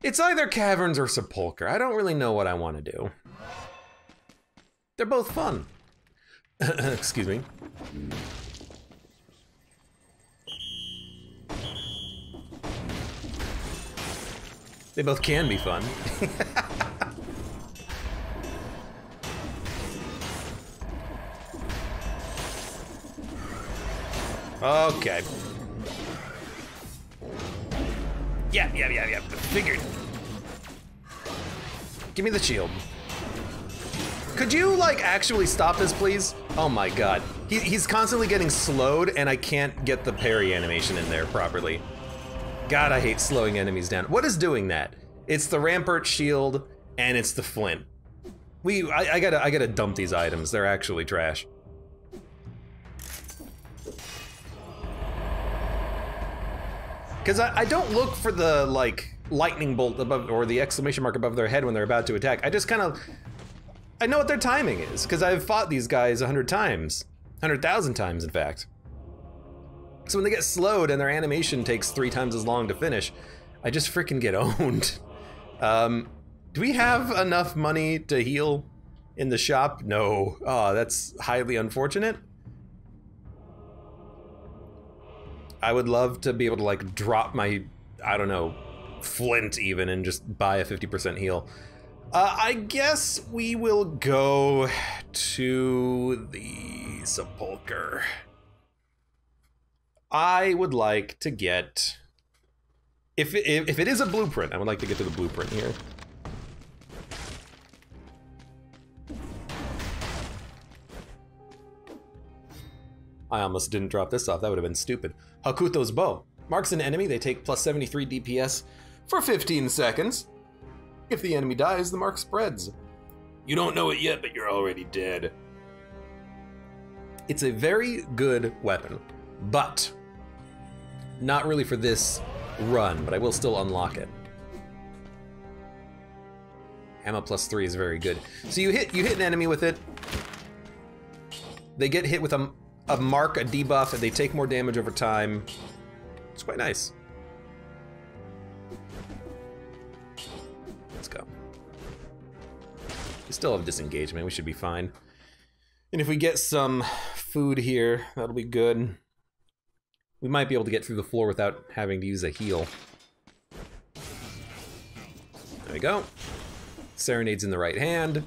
it's either caverns or sepulchre. I don't really know what I want to do. They're both fun. Excuse me. They both can be fun. Okay. Yeah. Figured. Give me the shield. Could you, like, actually stop this, please? Oh my god. He's constantly getting slowed, and I can't get the parry animation in there properly. God, I hate slowing enemies down. What is doing that? It's the Rampart Shield, and it's the Flint. I gotta dump these items. They're actually trash. Because I don't look for the, like, lightning bolt above, or the exclamation mark above their head when they're about to attack. I just kind of... I know what their timing is, because I've fought these guys 100 times. 100,000 times, in fact. So when they get slowed and their animation takes 3 times as long to finish, I just freaking get owned. Do we have enough money to heal in the shop? No. Oh, that's highly unfortunate. I would love to be able to, like, drop my, I don't know, flint even, and just buy a 50% heal. I guess we will go to the Sepulchre. I would like to get, if it is a blueprint, I would like to get to the blueprint here. I almost didn't drop this off, that would have been stupid. Hokuto's Bow. Marks an enemy, they take plus 73 DPS for 15 seconds. If the enemy dies, the mark spreads. You don't know it yet, but you're already dead. It's a very good weapon, but not really for this run, but I will still unlock it. Hammer plus 3 is very good. So you hit an enemy with it. They get hit with a mark, a debuff, and they take more damage over time. It's quite nice. We still have disengagement, we should be fine. And if we get some food here, that'll be good. We might be able to get through the floor without having to use a heal. There we go. Serenade's in the right hand.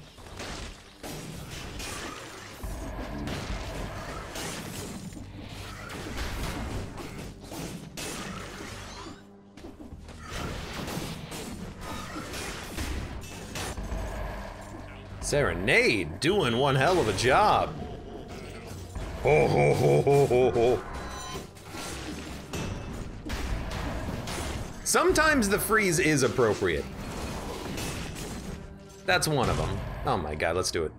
Serenade doing one hell of a job. Ho ho ho ho ho ho. Sometimes the freeze is appropriate. That's one of them. Oh my god, let's do it.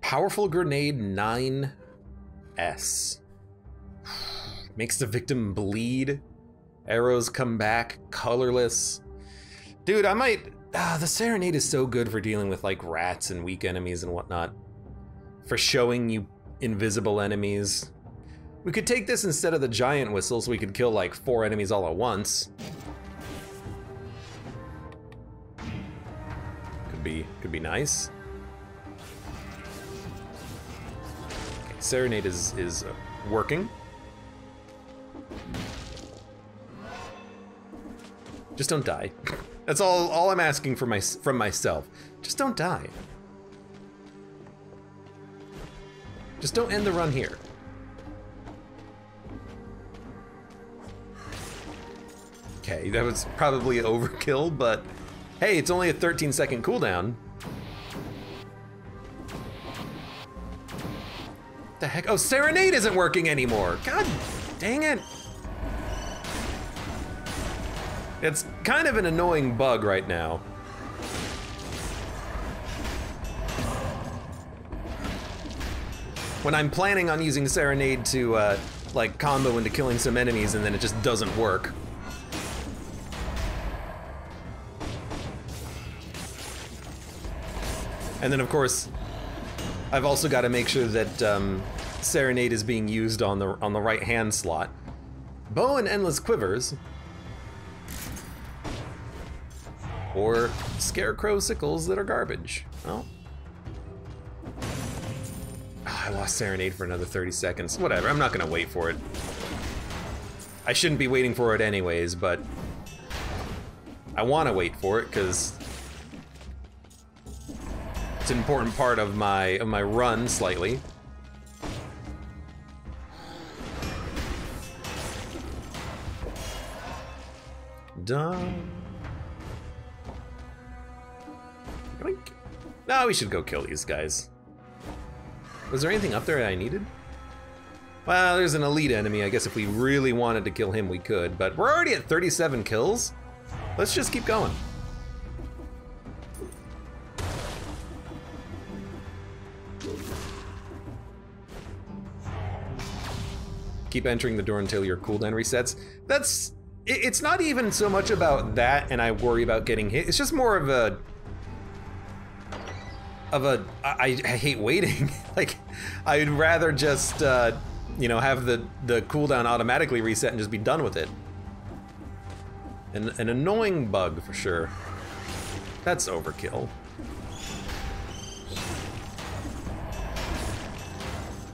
Powerful Grenade 9S. Makes the victim bleed. Arrows come back, colorless. Dude, I might... the Serenade is so good for dealing with like rats and weak enemies and whatnot. For showing you invisible enemies. We could take this instead of the giant whistle so we could kill like 4 enemies all at once. Could be nice. Okay, Serenade is working. Just don't die. That's all I'm asking for from myself. Just don't die. Just don't end the run here. Okay, that was probably overkill, but hey, it's only a 13-second cooldown. What the heck? Oh, Serenade isn't working anymore. God dang it. It's kind of an annoying bug right now. When I'm planning on using Serenade to like combo into killing some enemies and then it just doesn't work. And then of course, I've also got to make sure that Serenade is being used on the right hand slot. Bow and Endless Quivers. Or Scarecrow sickles that are garbage. Oh. I lost Serenade for another 30 seconds. Whatever, I'm not gonna wait for it. I shouldn't be waiting for it anyways, but I wanna wait for it because it's an important part of my run slightly. Done. No, we should go kill these guys. Was there anything up there that I needed? Well, there's an elite enemy. I guess if we really wanted to kill him, we could, but we're already at 37 kills. Let's just keep going. Keep entering the door until your cooldown resets. It's not even so much about that and I worry about getting hit. It's just more of a I hate waiting. Like, I'd rather just, you know, have the cooldown automatically reset and just be done with it. An annoying bug for sure. That's overkill.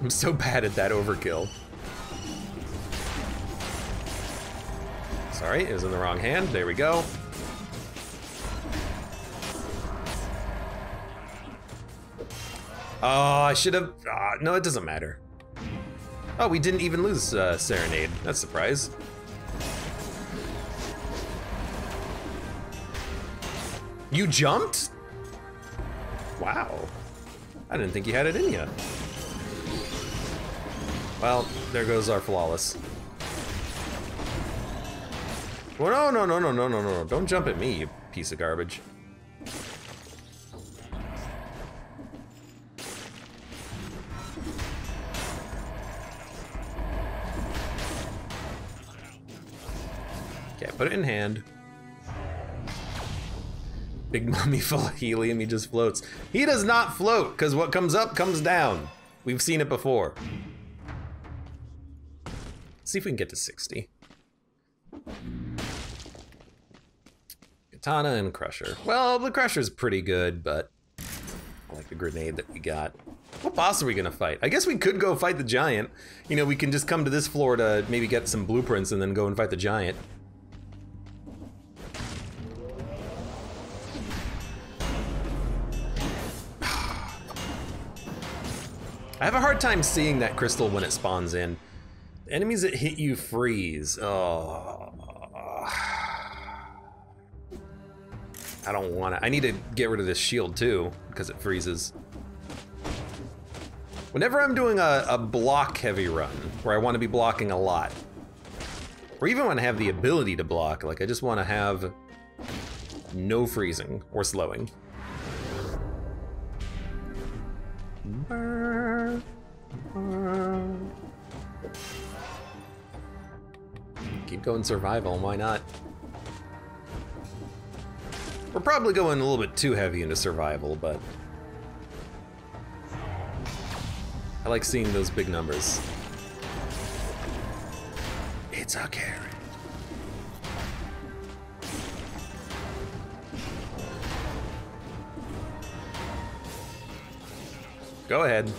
I'm so bad at that overkill. Sorry, it was in the wrong hand. There we go. Oh, I should have. No, it doesn't matter. Oh, we didn't even lose Serenade. That's a surprise. You jumped? Wow. I didn't think you had it in you. Well, there goes our flawless. Well, no. Don't jump at me, you piece of garbage. Put it in hand. Big mummy full of helium, he just floats. He does not float, because what comes up comes down. We've seen it before. Let's see if we can get to 60. Katana and Crusher. Well, the Crusher's pretty good, but I like the grenade that we got. What boss are we gonna fight? I guess we could go fight the giant. You know, we can just come to this floor to maybe get some blueprints and then go and fight the giant. I have a hard time seeing that crystal when it spawns in. Enemies that hit you freeze. Oh. I don't want it. I need to get rid of this shield too, because it freezes. Whenever I'm doing a block heavy run, where I want to be blocking a lot, or even when I have the ability to block, like I just want to have no freezing or slowing. Keep going survival, why not? We're probably going a little bit too heavy into survival, but I like seeing those big numbers. It's a carrot. Go ahead.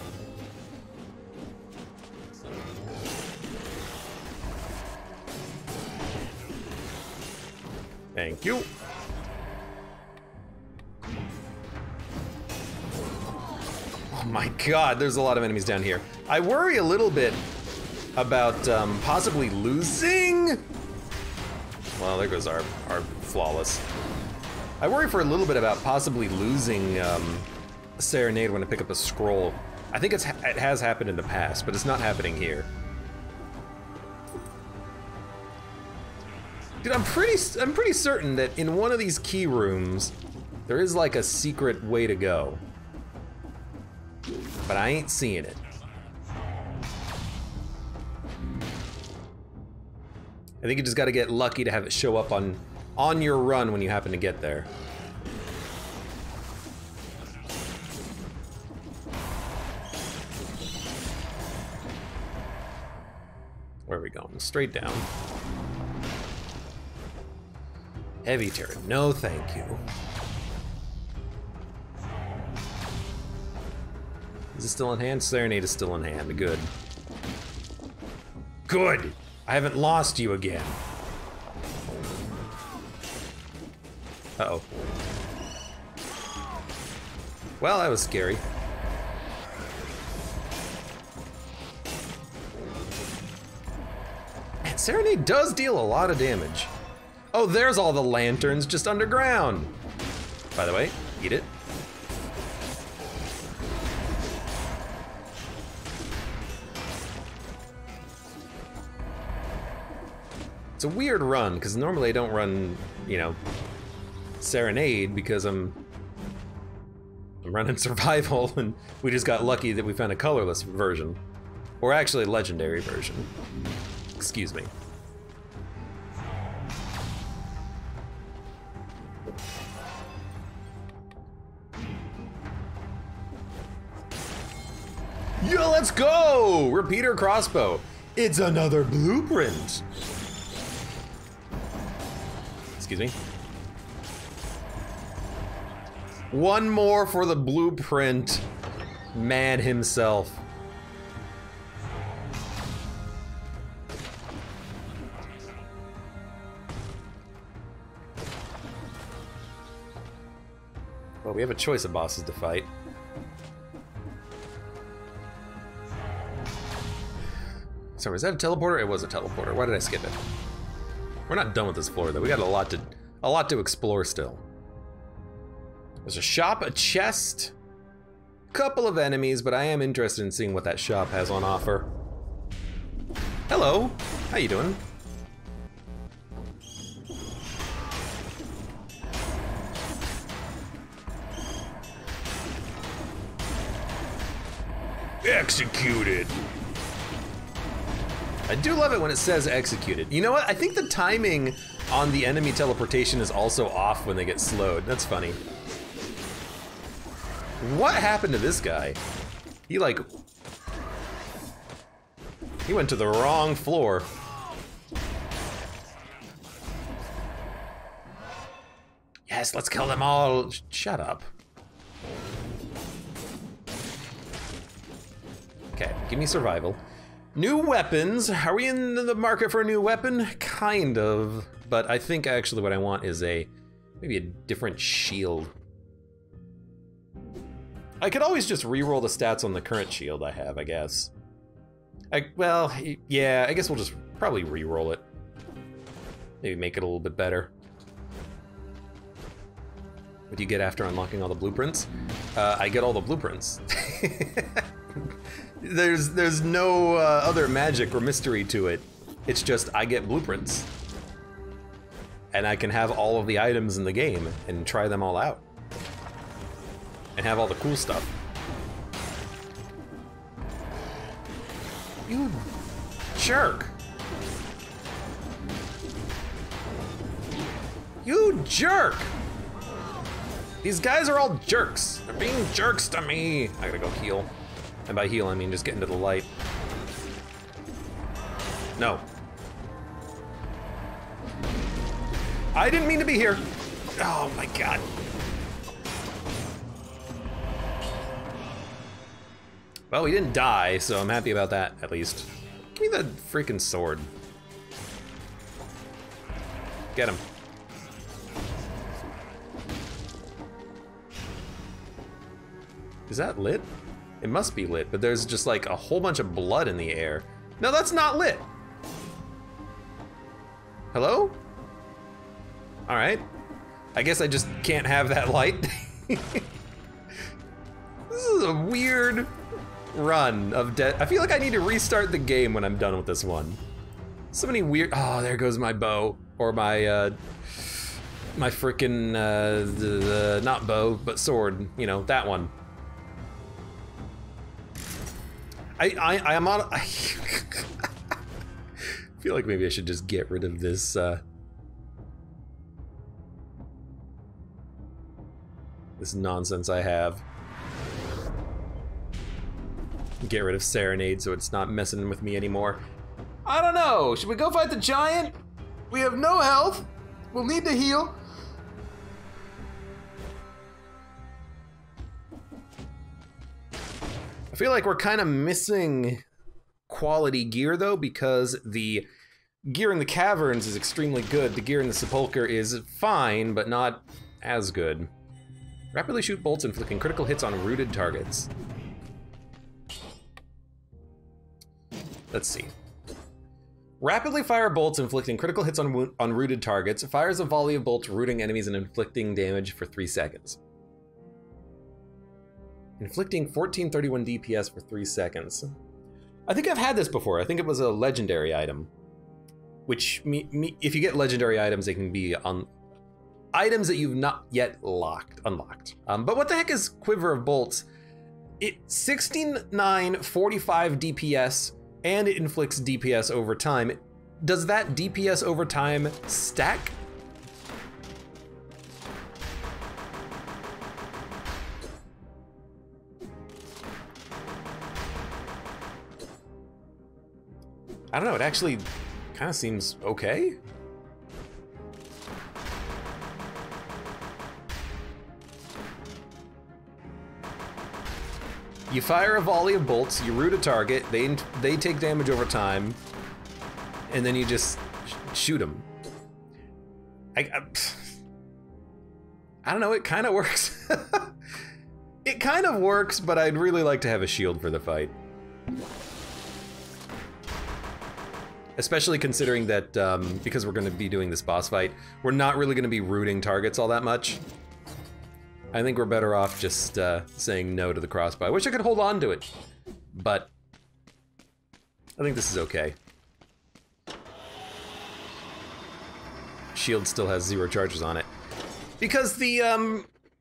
Thank you. Oh my god, there's a lot of enemies down here. I worry a little bit about possibly losing. Well, there goes our flawless. I worry for a little bit about possibly losing Serenade when I pick up a scroll. I think it has happened in the past, but it's not happening here. Dude, I'm pretty certain that in one of these key rooms, there is like a secret way to go. But I ain't seeing it. I think you just gotta get lucky to have it show up on your run when you happen to get there. Where are we going? Straight down. Heavy turret. No, thank you. Is it still in hand? Serenade is still in hand. Good. Good! I haven't lost you again. Uh-oh. Well, that was scary. Serenade does deal a lot of damage. Oh, there's all the lanterns just underground. By the way, eat it. It's a weird run, because normally I don't run, you know, Serenade, because I'm running survival, and we just got lucky that we found a colorless version. Or actually a legendary version. Excuse me. Yo, let's go! Repeater crossbow. It's another blueprint. Excuse me. One more for the blueprint man himself. Well, we have a choice of bosses to fight. Sorry, was that a teleporter? It was a teleporter. Why did I skip it? We're not done with this floor though. We got a lot to explore still. There's a shop, a chest, a couple of enemies, but I am interested in seeing what that shop has on offer. Hello, how you doing? Executed. I do love it when it says executed. You know what? I think the timing on the enemy teleportation is also off when they get slowed. That's funny. What happened to this guy? He went to the wrong floor. Yes, let's kill them all. Shut up. Okay, give me survival. New weapons. Are we in the market for a new weapon? Kind of, but I think actually what I want is maybe a different shield. I could always just reroll the stats on the current shield I have, I guess. Well, yeah, I guess we'll just probably reroll it. Maybe make it a little bit better. What you get after unlocking all the blueprints? I get all the blueprints. There's no other magic or mystery to it. It's just I get blueprints. And I can have all of the items in the game and try them all out. And have all the cool stuff. You jerk! You jerk! These guys are all jerks. They're being jerks to me. I gotta go heal. And by heal, I mean just get into the light. No. I didn't mean to be here. Oh my god. Well, we didn't die, so I'm happy about that, at least. Give me the freaking sword. Get him. Is that lit? It must be lit, but there's just like a whole bunch of blood in the air. No, that's not lit! Hello? Alright. I guess I just can't have that light. This is a weird run of death. I feel like I need to restart the game when I'm done with this one. So many weird- oh, there goes my bow. Or my, my frickin', not bow, but sword. You know, that one. I'm on. I feel like maybe I should just get rid of this. This nonsense I have. Get rid of Serenade so it's not messing with me anymore. I don't know. Should we go fight the giant? We have no health. We'll need to heal. I feel like we're kind of missing quality gear though, because the gear in the caverns is extremely good. The gear in the sepulchre is fine, but not as good. Rapidly shoot bolts inflicting critical hits on rooted targets. Let's see. Rapidly fire bolts inflicting critical hits on rooted targets. Fires a volley of bolts rooting enemies and inflicting damage for 3 seconds. Inflicting 1431 DPS for 3 seconds. I think I've had this before. I think it was a legendary item. Which, if you get legendary items, they can be on items that you've not yet unlocked. But what the heck is Quiver of Bolts? It 6945 DPS, and it inflicts DPS over time. Does that DPS over time stack? I don't know, it actually kind of seems okay. You fire a volley of bolts, you root a target, they take damage over time, and then you just shoot them. I don't know, it kind of works. It kind of works, but I'd really like to have a shield for the fight. Especially considering that, because we're gonna be doing this boss fight, we're not really gonna be rooting targets all that much. I think we're better off just saying no to the crossbow. I wish I could hold on to it, but I think this is okay. Shield still has 0 charges on it. Because the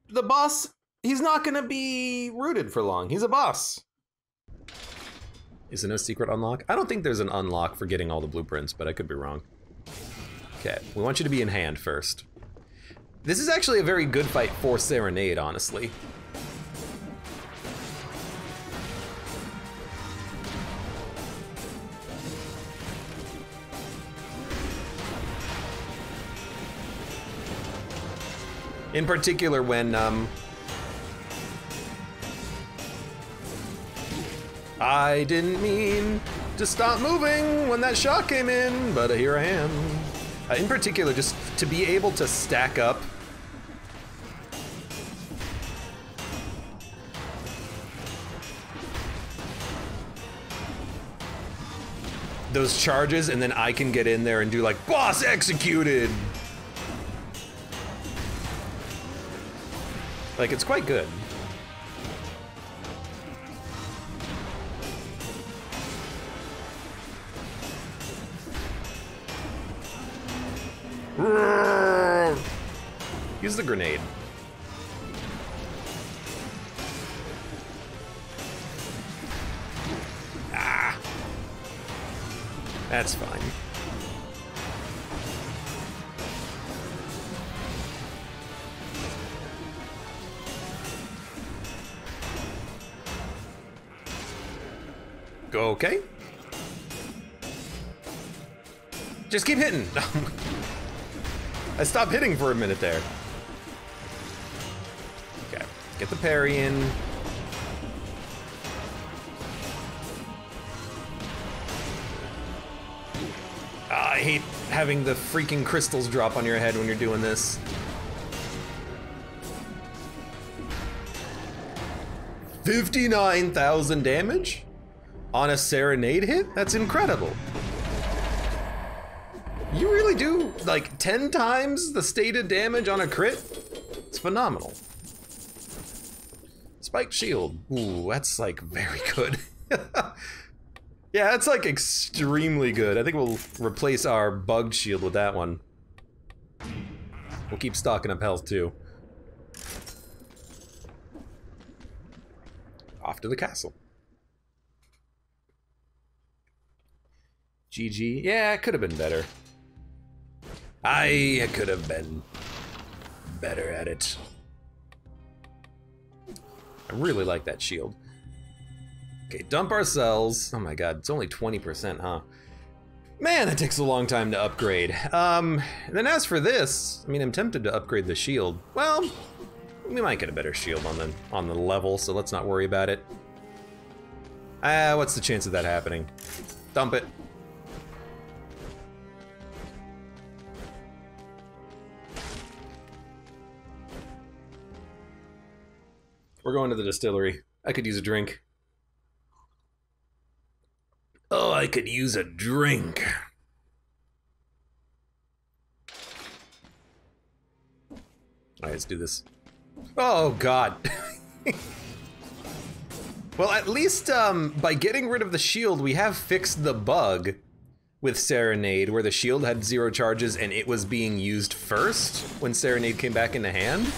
boss, he's not gonna be rooted for long, he's a boss. Is there no secret unlock? I don't think there's an unlock for getting all the blueprints, but I could be wrong. Okay, we want you to be in hand first. This is actually a very good fight for Serenade, honestly. In particular when, I didn't mean to stop moving when that shot came in, but here I am. In particular, just to be able to stack up. Those charges, and then I can get in there and do like, boss executed! Like, it's quite good. Use the grenade. Ah! That's fine. Okay. Just keep hitting. I stopped hitting for a minute there. Okay, get the parry in. Oh, I hate having the freaking crystals drop on your head when you're doing this. $59,000 damage? On a Serenade hit? That's incredible. You really do, like, 10 times the stated damage on a crit? It's phenomenal. Spike Shield. Ooh, that's, like, very good. Yeah, that's, like, extremely good. I think we'll replace our bugged shield with that one. We'll keep stocking up health, too. Off to the castle. GG. Yeah, it could have been better. I could have been better at it. I really like that shield. Okay, dump ourselves. Oh my god, it's only 20%, huh? Man, that takes a long time to upgrade. Then as for this, I mean, I'm tempted to upgrade the shield. Well, we might get a better shield on the level, so let's not worry about it. What's the chance of that happening? Dump it. We're going to the distillery. I could use a drink. Oh, I could use a drink. All right, let's do this. Oh, God. Well, at least by getting rid of the shield, we have fixed the bug with Serenade, where the shield had 0 charges and it was being used first when Serenade came back into hand.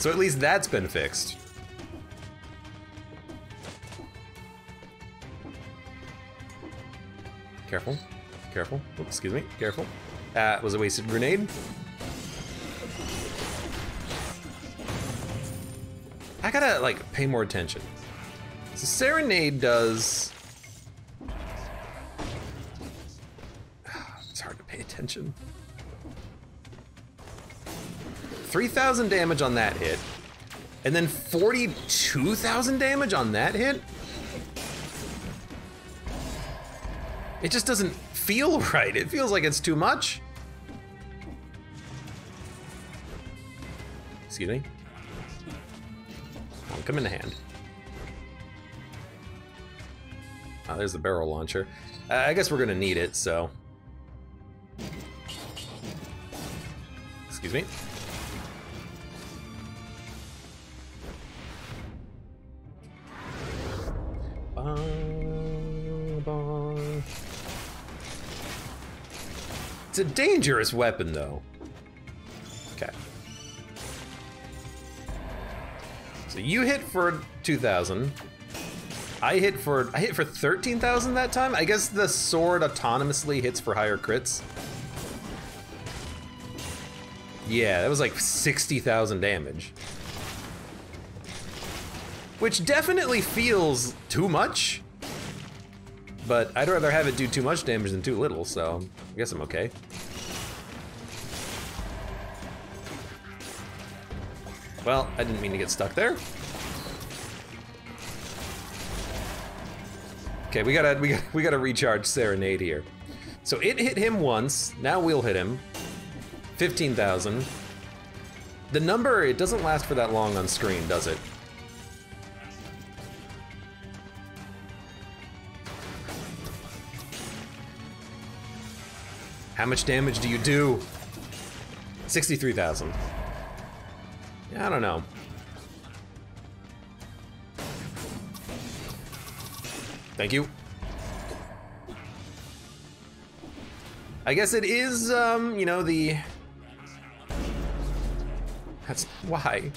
So at least that's been fixed. Careful, careful, oops, excuse me, careful. That was a wasted grenade. I gotta, like, pay more attention. So Serenade does... It's hard to pay attention. 3,000 damage on that hit, and then 42,000 damage on that hit? It just doesn't feel right. It feels like it's too much. Excuse me. Come into hand. Ah, there's the barrel launcher. I guess we're gonna need it, so. Excuse me. It's a dangerous weapon, though. Okay. So you hit for 2,000. I hit for 13,000 that time. I guess the sword autonomously hits for higher crits. Yeah, that was like 60,000 damage. Which definitely feels too much, but I'd rather have it do too much damage than too little, so I guess I'm okay. Well, I didn't mean to get stuck there. Okay, we gotta recharge Serenade here. So it hit him once, now we'll hit him. 15,000. The number, it doesn't last for that long on screen, does it? How much damage do you do? 63,000. Yeah, I don't know. Thank you. I guess it is, you know, the... That's why.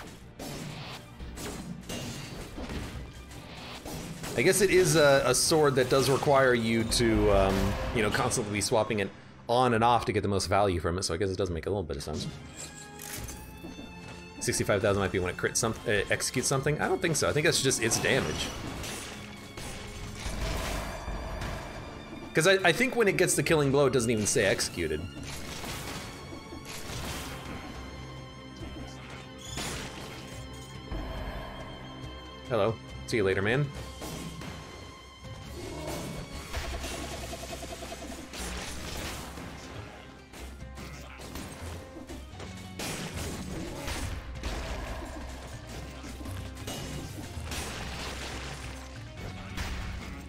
I guess it is a sword that does require you to, you know, constantly be swapping it on and off to get the most value from it, so I guess it does make a little bit of sense. 65,000 might be when it crits some, executes something. I don't think so. I think that's just its damage. Because I think when it gets the killing blow, it doesn't even say executed. Hello. See you later, man.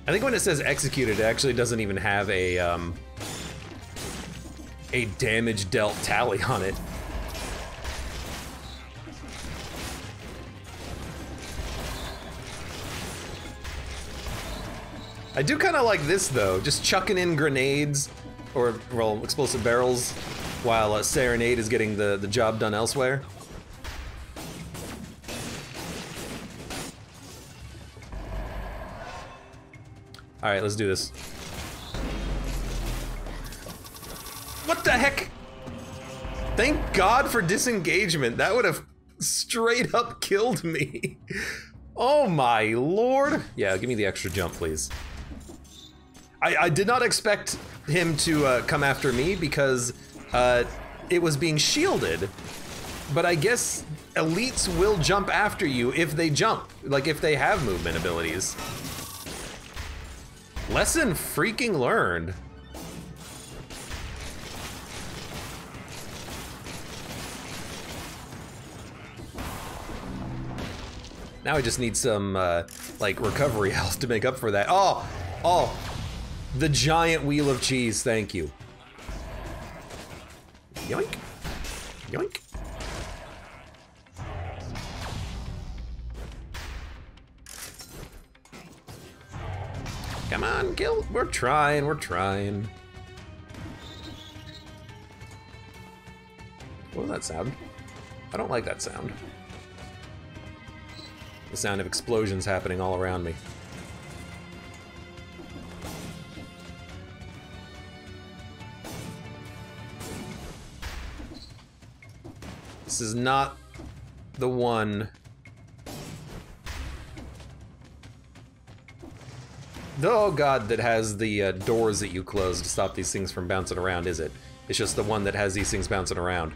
I think when it says executed, it actually doesn't even have a damage dealt tally on it. I do kind of like this though, just chucking in grenades or, well, explosive barrels while Serenade is getting the job done elsewhere. All right, let's do this. What the heck? Thank God for disengagement. That would have straight up killed me. Oh my lord. Yeah, give me the extra jump, please. I did not expect him to come after me because it was being shielded. But I guess elites will jump after you if they jump, like if they have movement abilities. Lesson freaking learned. Now I just need some like recovery health to make up for that. Oh, the giant wheel of cheese. Thank you. Yoink, yoink. Come on, Gil, we're trying, What was that sound? I don't like that sound. The sound of explosions happening all around me. This is not the one. Oh god, that has the doors that you close to stop these things from bouncing around, is it? It's just the one that has these things bouncing around.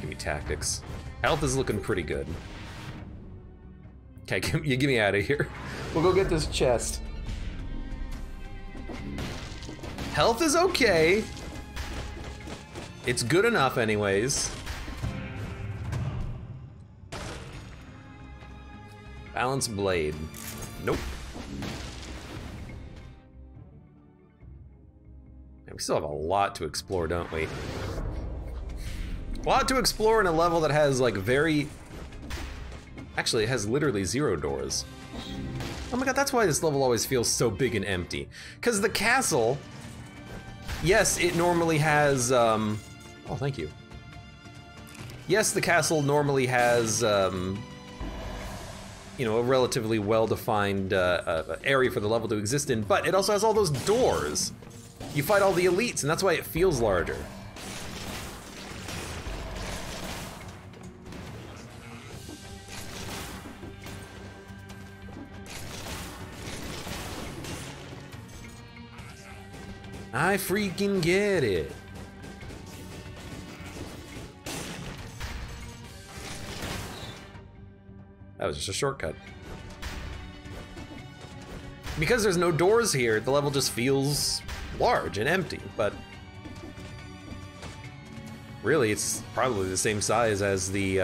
Give me tactics. Health is looking pretty good. Okay, you get me out of here. We'll go get this chest. Health is okay. It's good enough anyways. Balance blade. Nope. Man, we still have a lot to explore, don't we? A lot to explore in a level that has like very... Actually, it has literally zero doors. Oh my god, that's why this level always feels so big and empty. Because the castle, yes, it normally has, oh, thank you. Yes, the castle normally has, you know, a relatively well-defined area for the level to exist in, but it also has all those doors. You fight all the elites, and that's why it feels larger. I freaking get it. That was just a shortcut. Because there's no doors here, the level just feels large and empty, but really it's probably the same size as the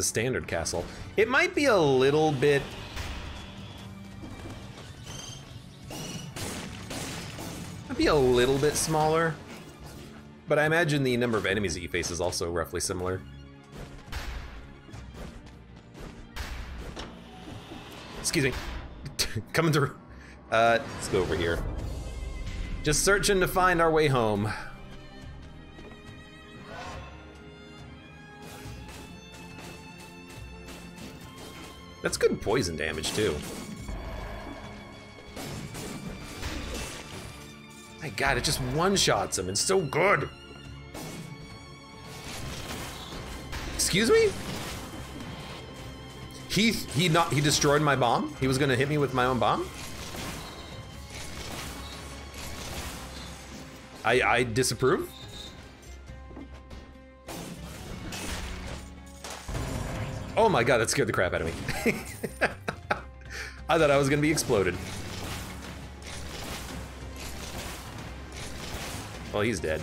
standard castle. It might be a little bit be a little bit smaller, but I imagine the number of enemies that you face is also roughly similar. Excuse me. Coming through. Let's go over here. Just searching to find our way home. That's good poison damage, too. My god, it just one-shots him. It's so good. Excuse me? He destroyed my bomb? He was gonna hit me with my own bomb? I disapprove. Oh my god, that scared the crap out of me. I thought I was gonna be exploded. Well, he's dead.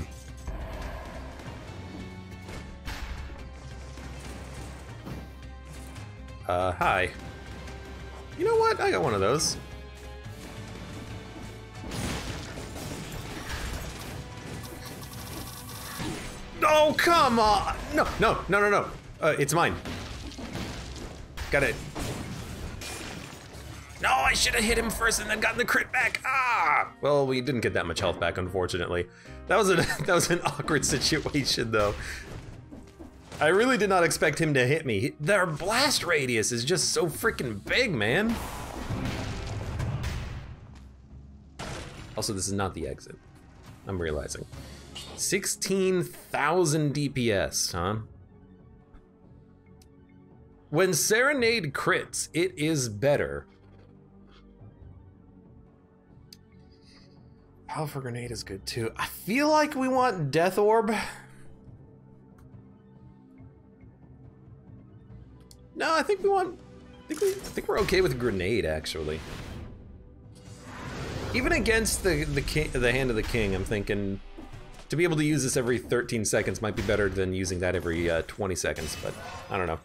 Hi. You know what? I got one of those. Oh, come on! No, no, no, no, no. It's mine. Got it. No, I should have hit him first and then gotten the crit back. Ah! Well, we didn't get that much health back, unfortunately. That was an awkward situation, though. I really did not expect him to hit me. Their blast radius is just so freaking big, man. Also, this is not the exit. I'm realizing. 16,000 DPS, huh? When Serenade crits, it is better. Alpha Grenade is good too. I feel like we want Death Orb. No, I think we want. I think we're okay with Grenade actually. Even against the Hand of the King, I'm thinking to be able to use this every 13 seconds might be better than using that every 20 seconds. But I don't know.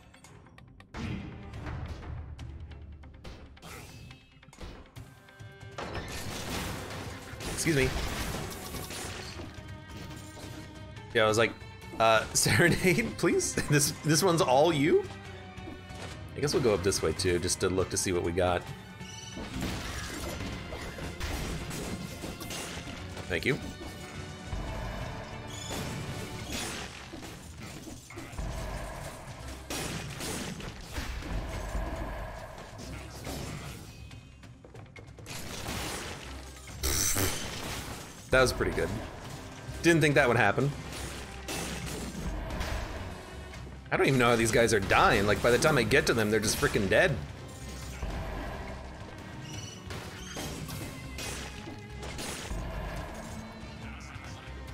Excuse me. Yeah, I was like, Serenade, please? This one's all you? I guess we'll go up this way too, just to look to see what we got. Thank you. That was pretty good. Didn't think that would happen. I don't even know how these guys are dying. Like, by the time I get to them, they're just freaking dead.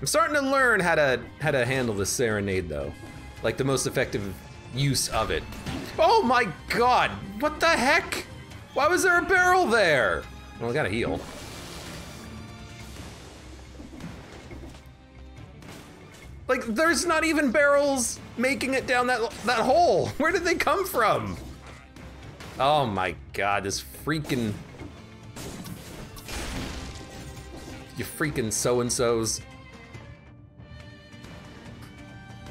I'm starting to learn how to handle the Serenade, though. Like, the most effective use of it. Oh my god! What the heck? Why was there a barrel there? Well, I gotta heal. Like, there's not even barrels making it down that hole. Where did they come from? Oh my god, this freaking... You freaking so-and-sos.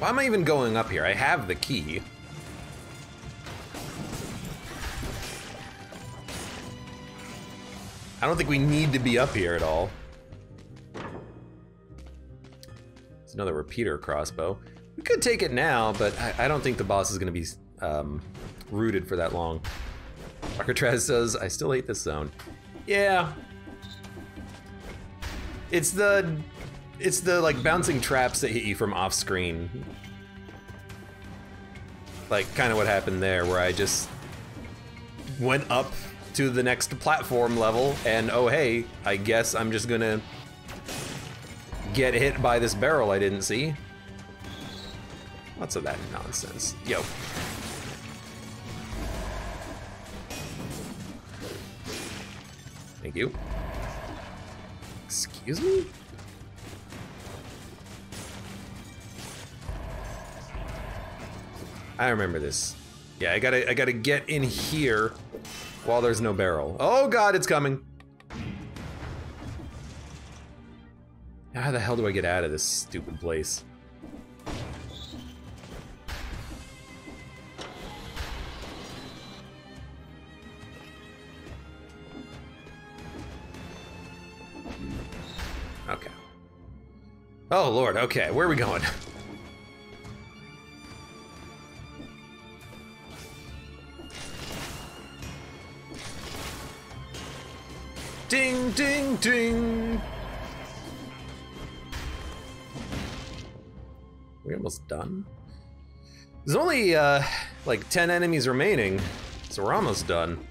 Why am I even going up here? I have the key. I don't think we need to be up here at all. Another repeater crossbow. We could take it now, but I don't think the boss is going to be rooted for that long. Alcatraz says, I still hate this zone. Yeah. It's the like bouncing traps that hit you from off screen. Like kind of what happened there where I just went up to the next platform level and oh hey, I guess I'm just gonna get hit by this barrel I didn't see. Lots of that nonsense. Yo. Thank you. Excuse me? I remember this. Yeah, I gotta get in here while there's no barrel. Oh god, it's coming. How the hell do I get out of this stupid place? Okay. Oh Lord, okay, where are we going? Ding, ding, ding! We almost done? There's only, like 10 enemies remaining, so we're almost done.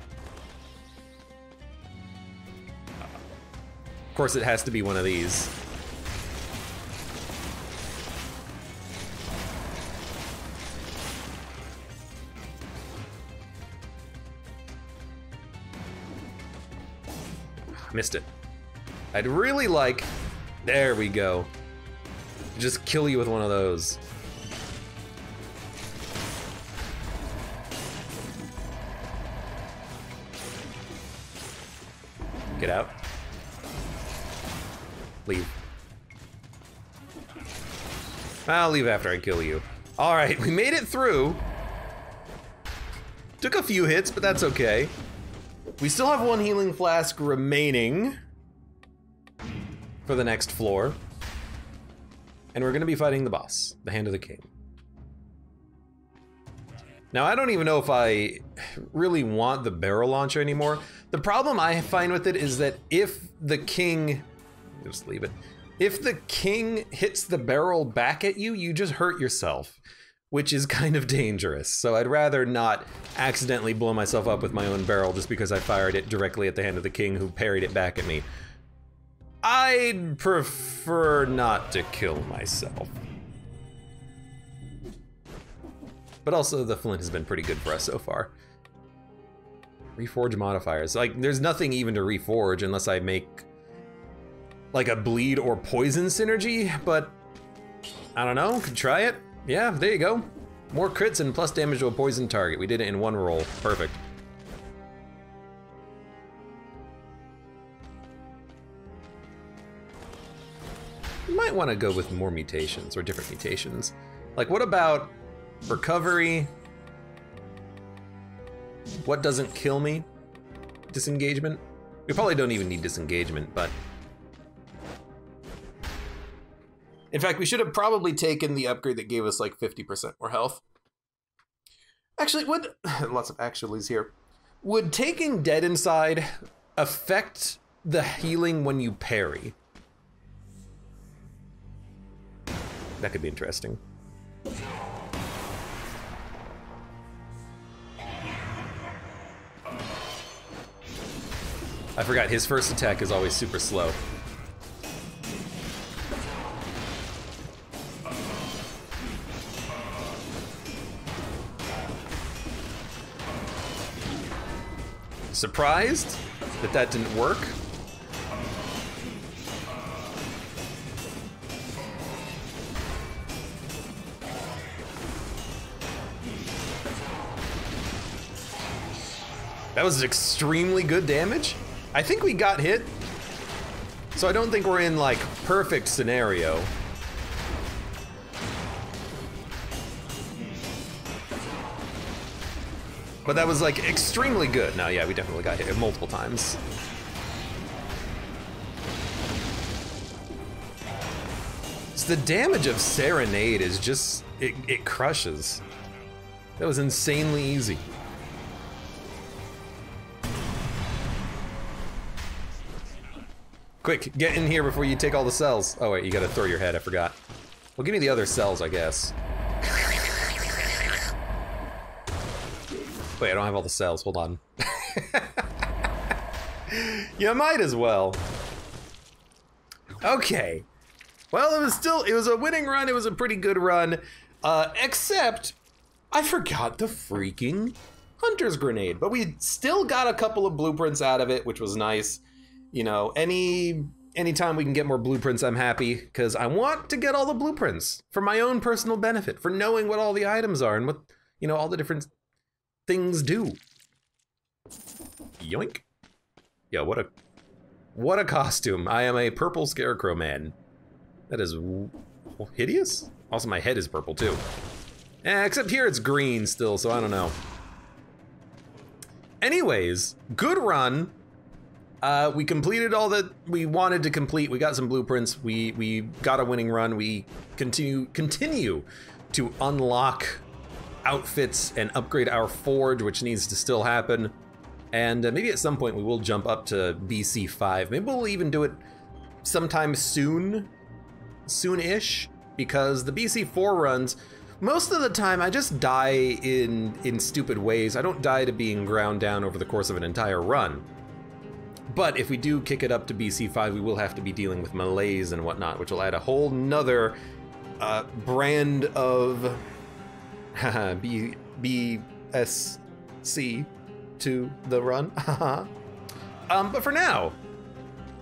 Of course it has to be one of these. Missed it. I'd really like, there we go. Just kill you with one of those. Get out. Leave. I'll leave after I kill you. All right, we made it through. Took a few hits, but that's okay. We still have one healing flask remaining for the next floor. And we're gonna be fighting the boss, the Hand of the King. Now, I don't even know if I really want the barrel launcher anymore. The problem I find with it is that if the king, just leave it. If the king hits the barrel back at you, you just hurt yourself, which is kind of dangerous. So I'd rather not accidentally blow myself up with my own barrel just because I fired it directly at the Hand of the King who parried it back at me. I'd prefer not to kill myself. But also the flint has been pretty good for us so far. Reforge modifiers. Like, there's nothing even to reforge unless I make like a bleed or poison synergy, but I don't know, could try it. Yeah, there you go. More crits and plus damage to a poison target. We did it in one roll. Perfect. You might want to go with more mutations or different mutations. Like, what about recovery? What doesn't kill me? Disengagement? We probably don't even need disengagement, but... In fact, we should have probably taken the upgrade that gave us like 50% more health. Actually, would, lots of actuallys here. Would taking Dead Inside affect the healing when you parry? That could be interesting. I forgot, his first attack is always super slow. Surprised that that didn't work? That was extremely good damage. I think we got hit, so I don't think we're in like perfect scenario. But that was like extremely good. No, yeah, we definitely got hit multiple times. So the damage of Serenade is just, it crushes. That was insanely easy. Quick, get in here before you take all the cells. Oh wait, you gotta throw your head, I forgot. Well, give me the other cells, I guess. Wait, I don't have all the cells, hold on. You might as well. Okay. Well, it was a winning run, it was a pretty good run. Except, I forgot the freaking Hunter's Grenade, but we still got a couple of blueprints out of it, which was nice. You know, anytime we can get more blueprints, I'm happy, because I want to get all the blueprints for my own personal benefit, for knowing what all the items are and what, you know, all the different things do. Yoink. Yeah, what a costume. I am a purple scarecrow man. That is hideous. Also, my head is purple too. Eh, except here it's green still, so I don't know. Anyways, good run. We completed all that we wanted to complete. We got some blueprints. We got a winning run. We continue to unlock outfits and upgrade our forge, which needs to still happen. And maybe at some point we will jump up to BC5. Maybe we'll even do it sometime soon, soon-ish, because the BC4 runs, most of the time I just die in stupid ways. I don't die to being ground down over the course of an entire run. But if we do kick it up to BC5, we will have to be dealing with malaise and whatnot, which will add a whole nother brand of BSC to the run. But for now,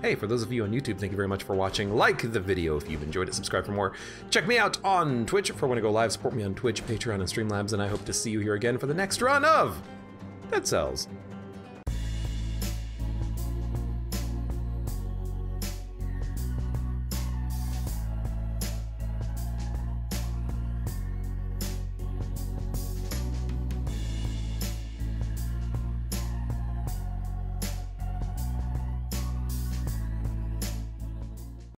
hey, for those of you on YouTube, thank you very much for watching. Like the video if you've enjoyed it, subscribe for more. Check me out on Twitch if I want to go live. Support me on Twitch, Patreon, and Streamlabs, and I hope to see you here again for the next run of Dead Cells.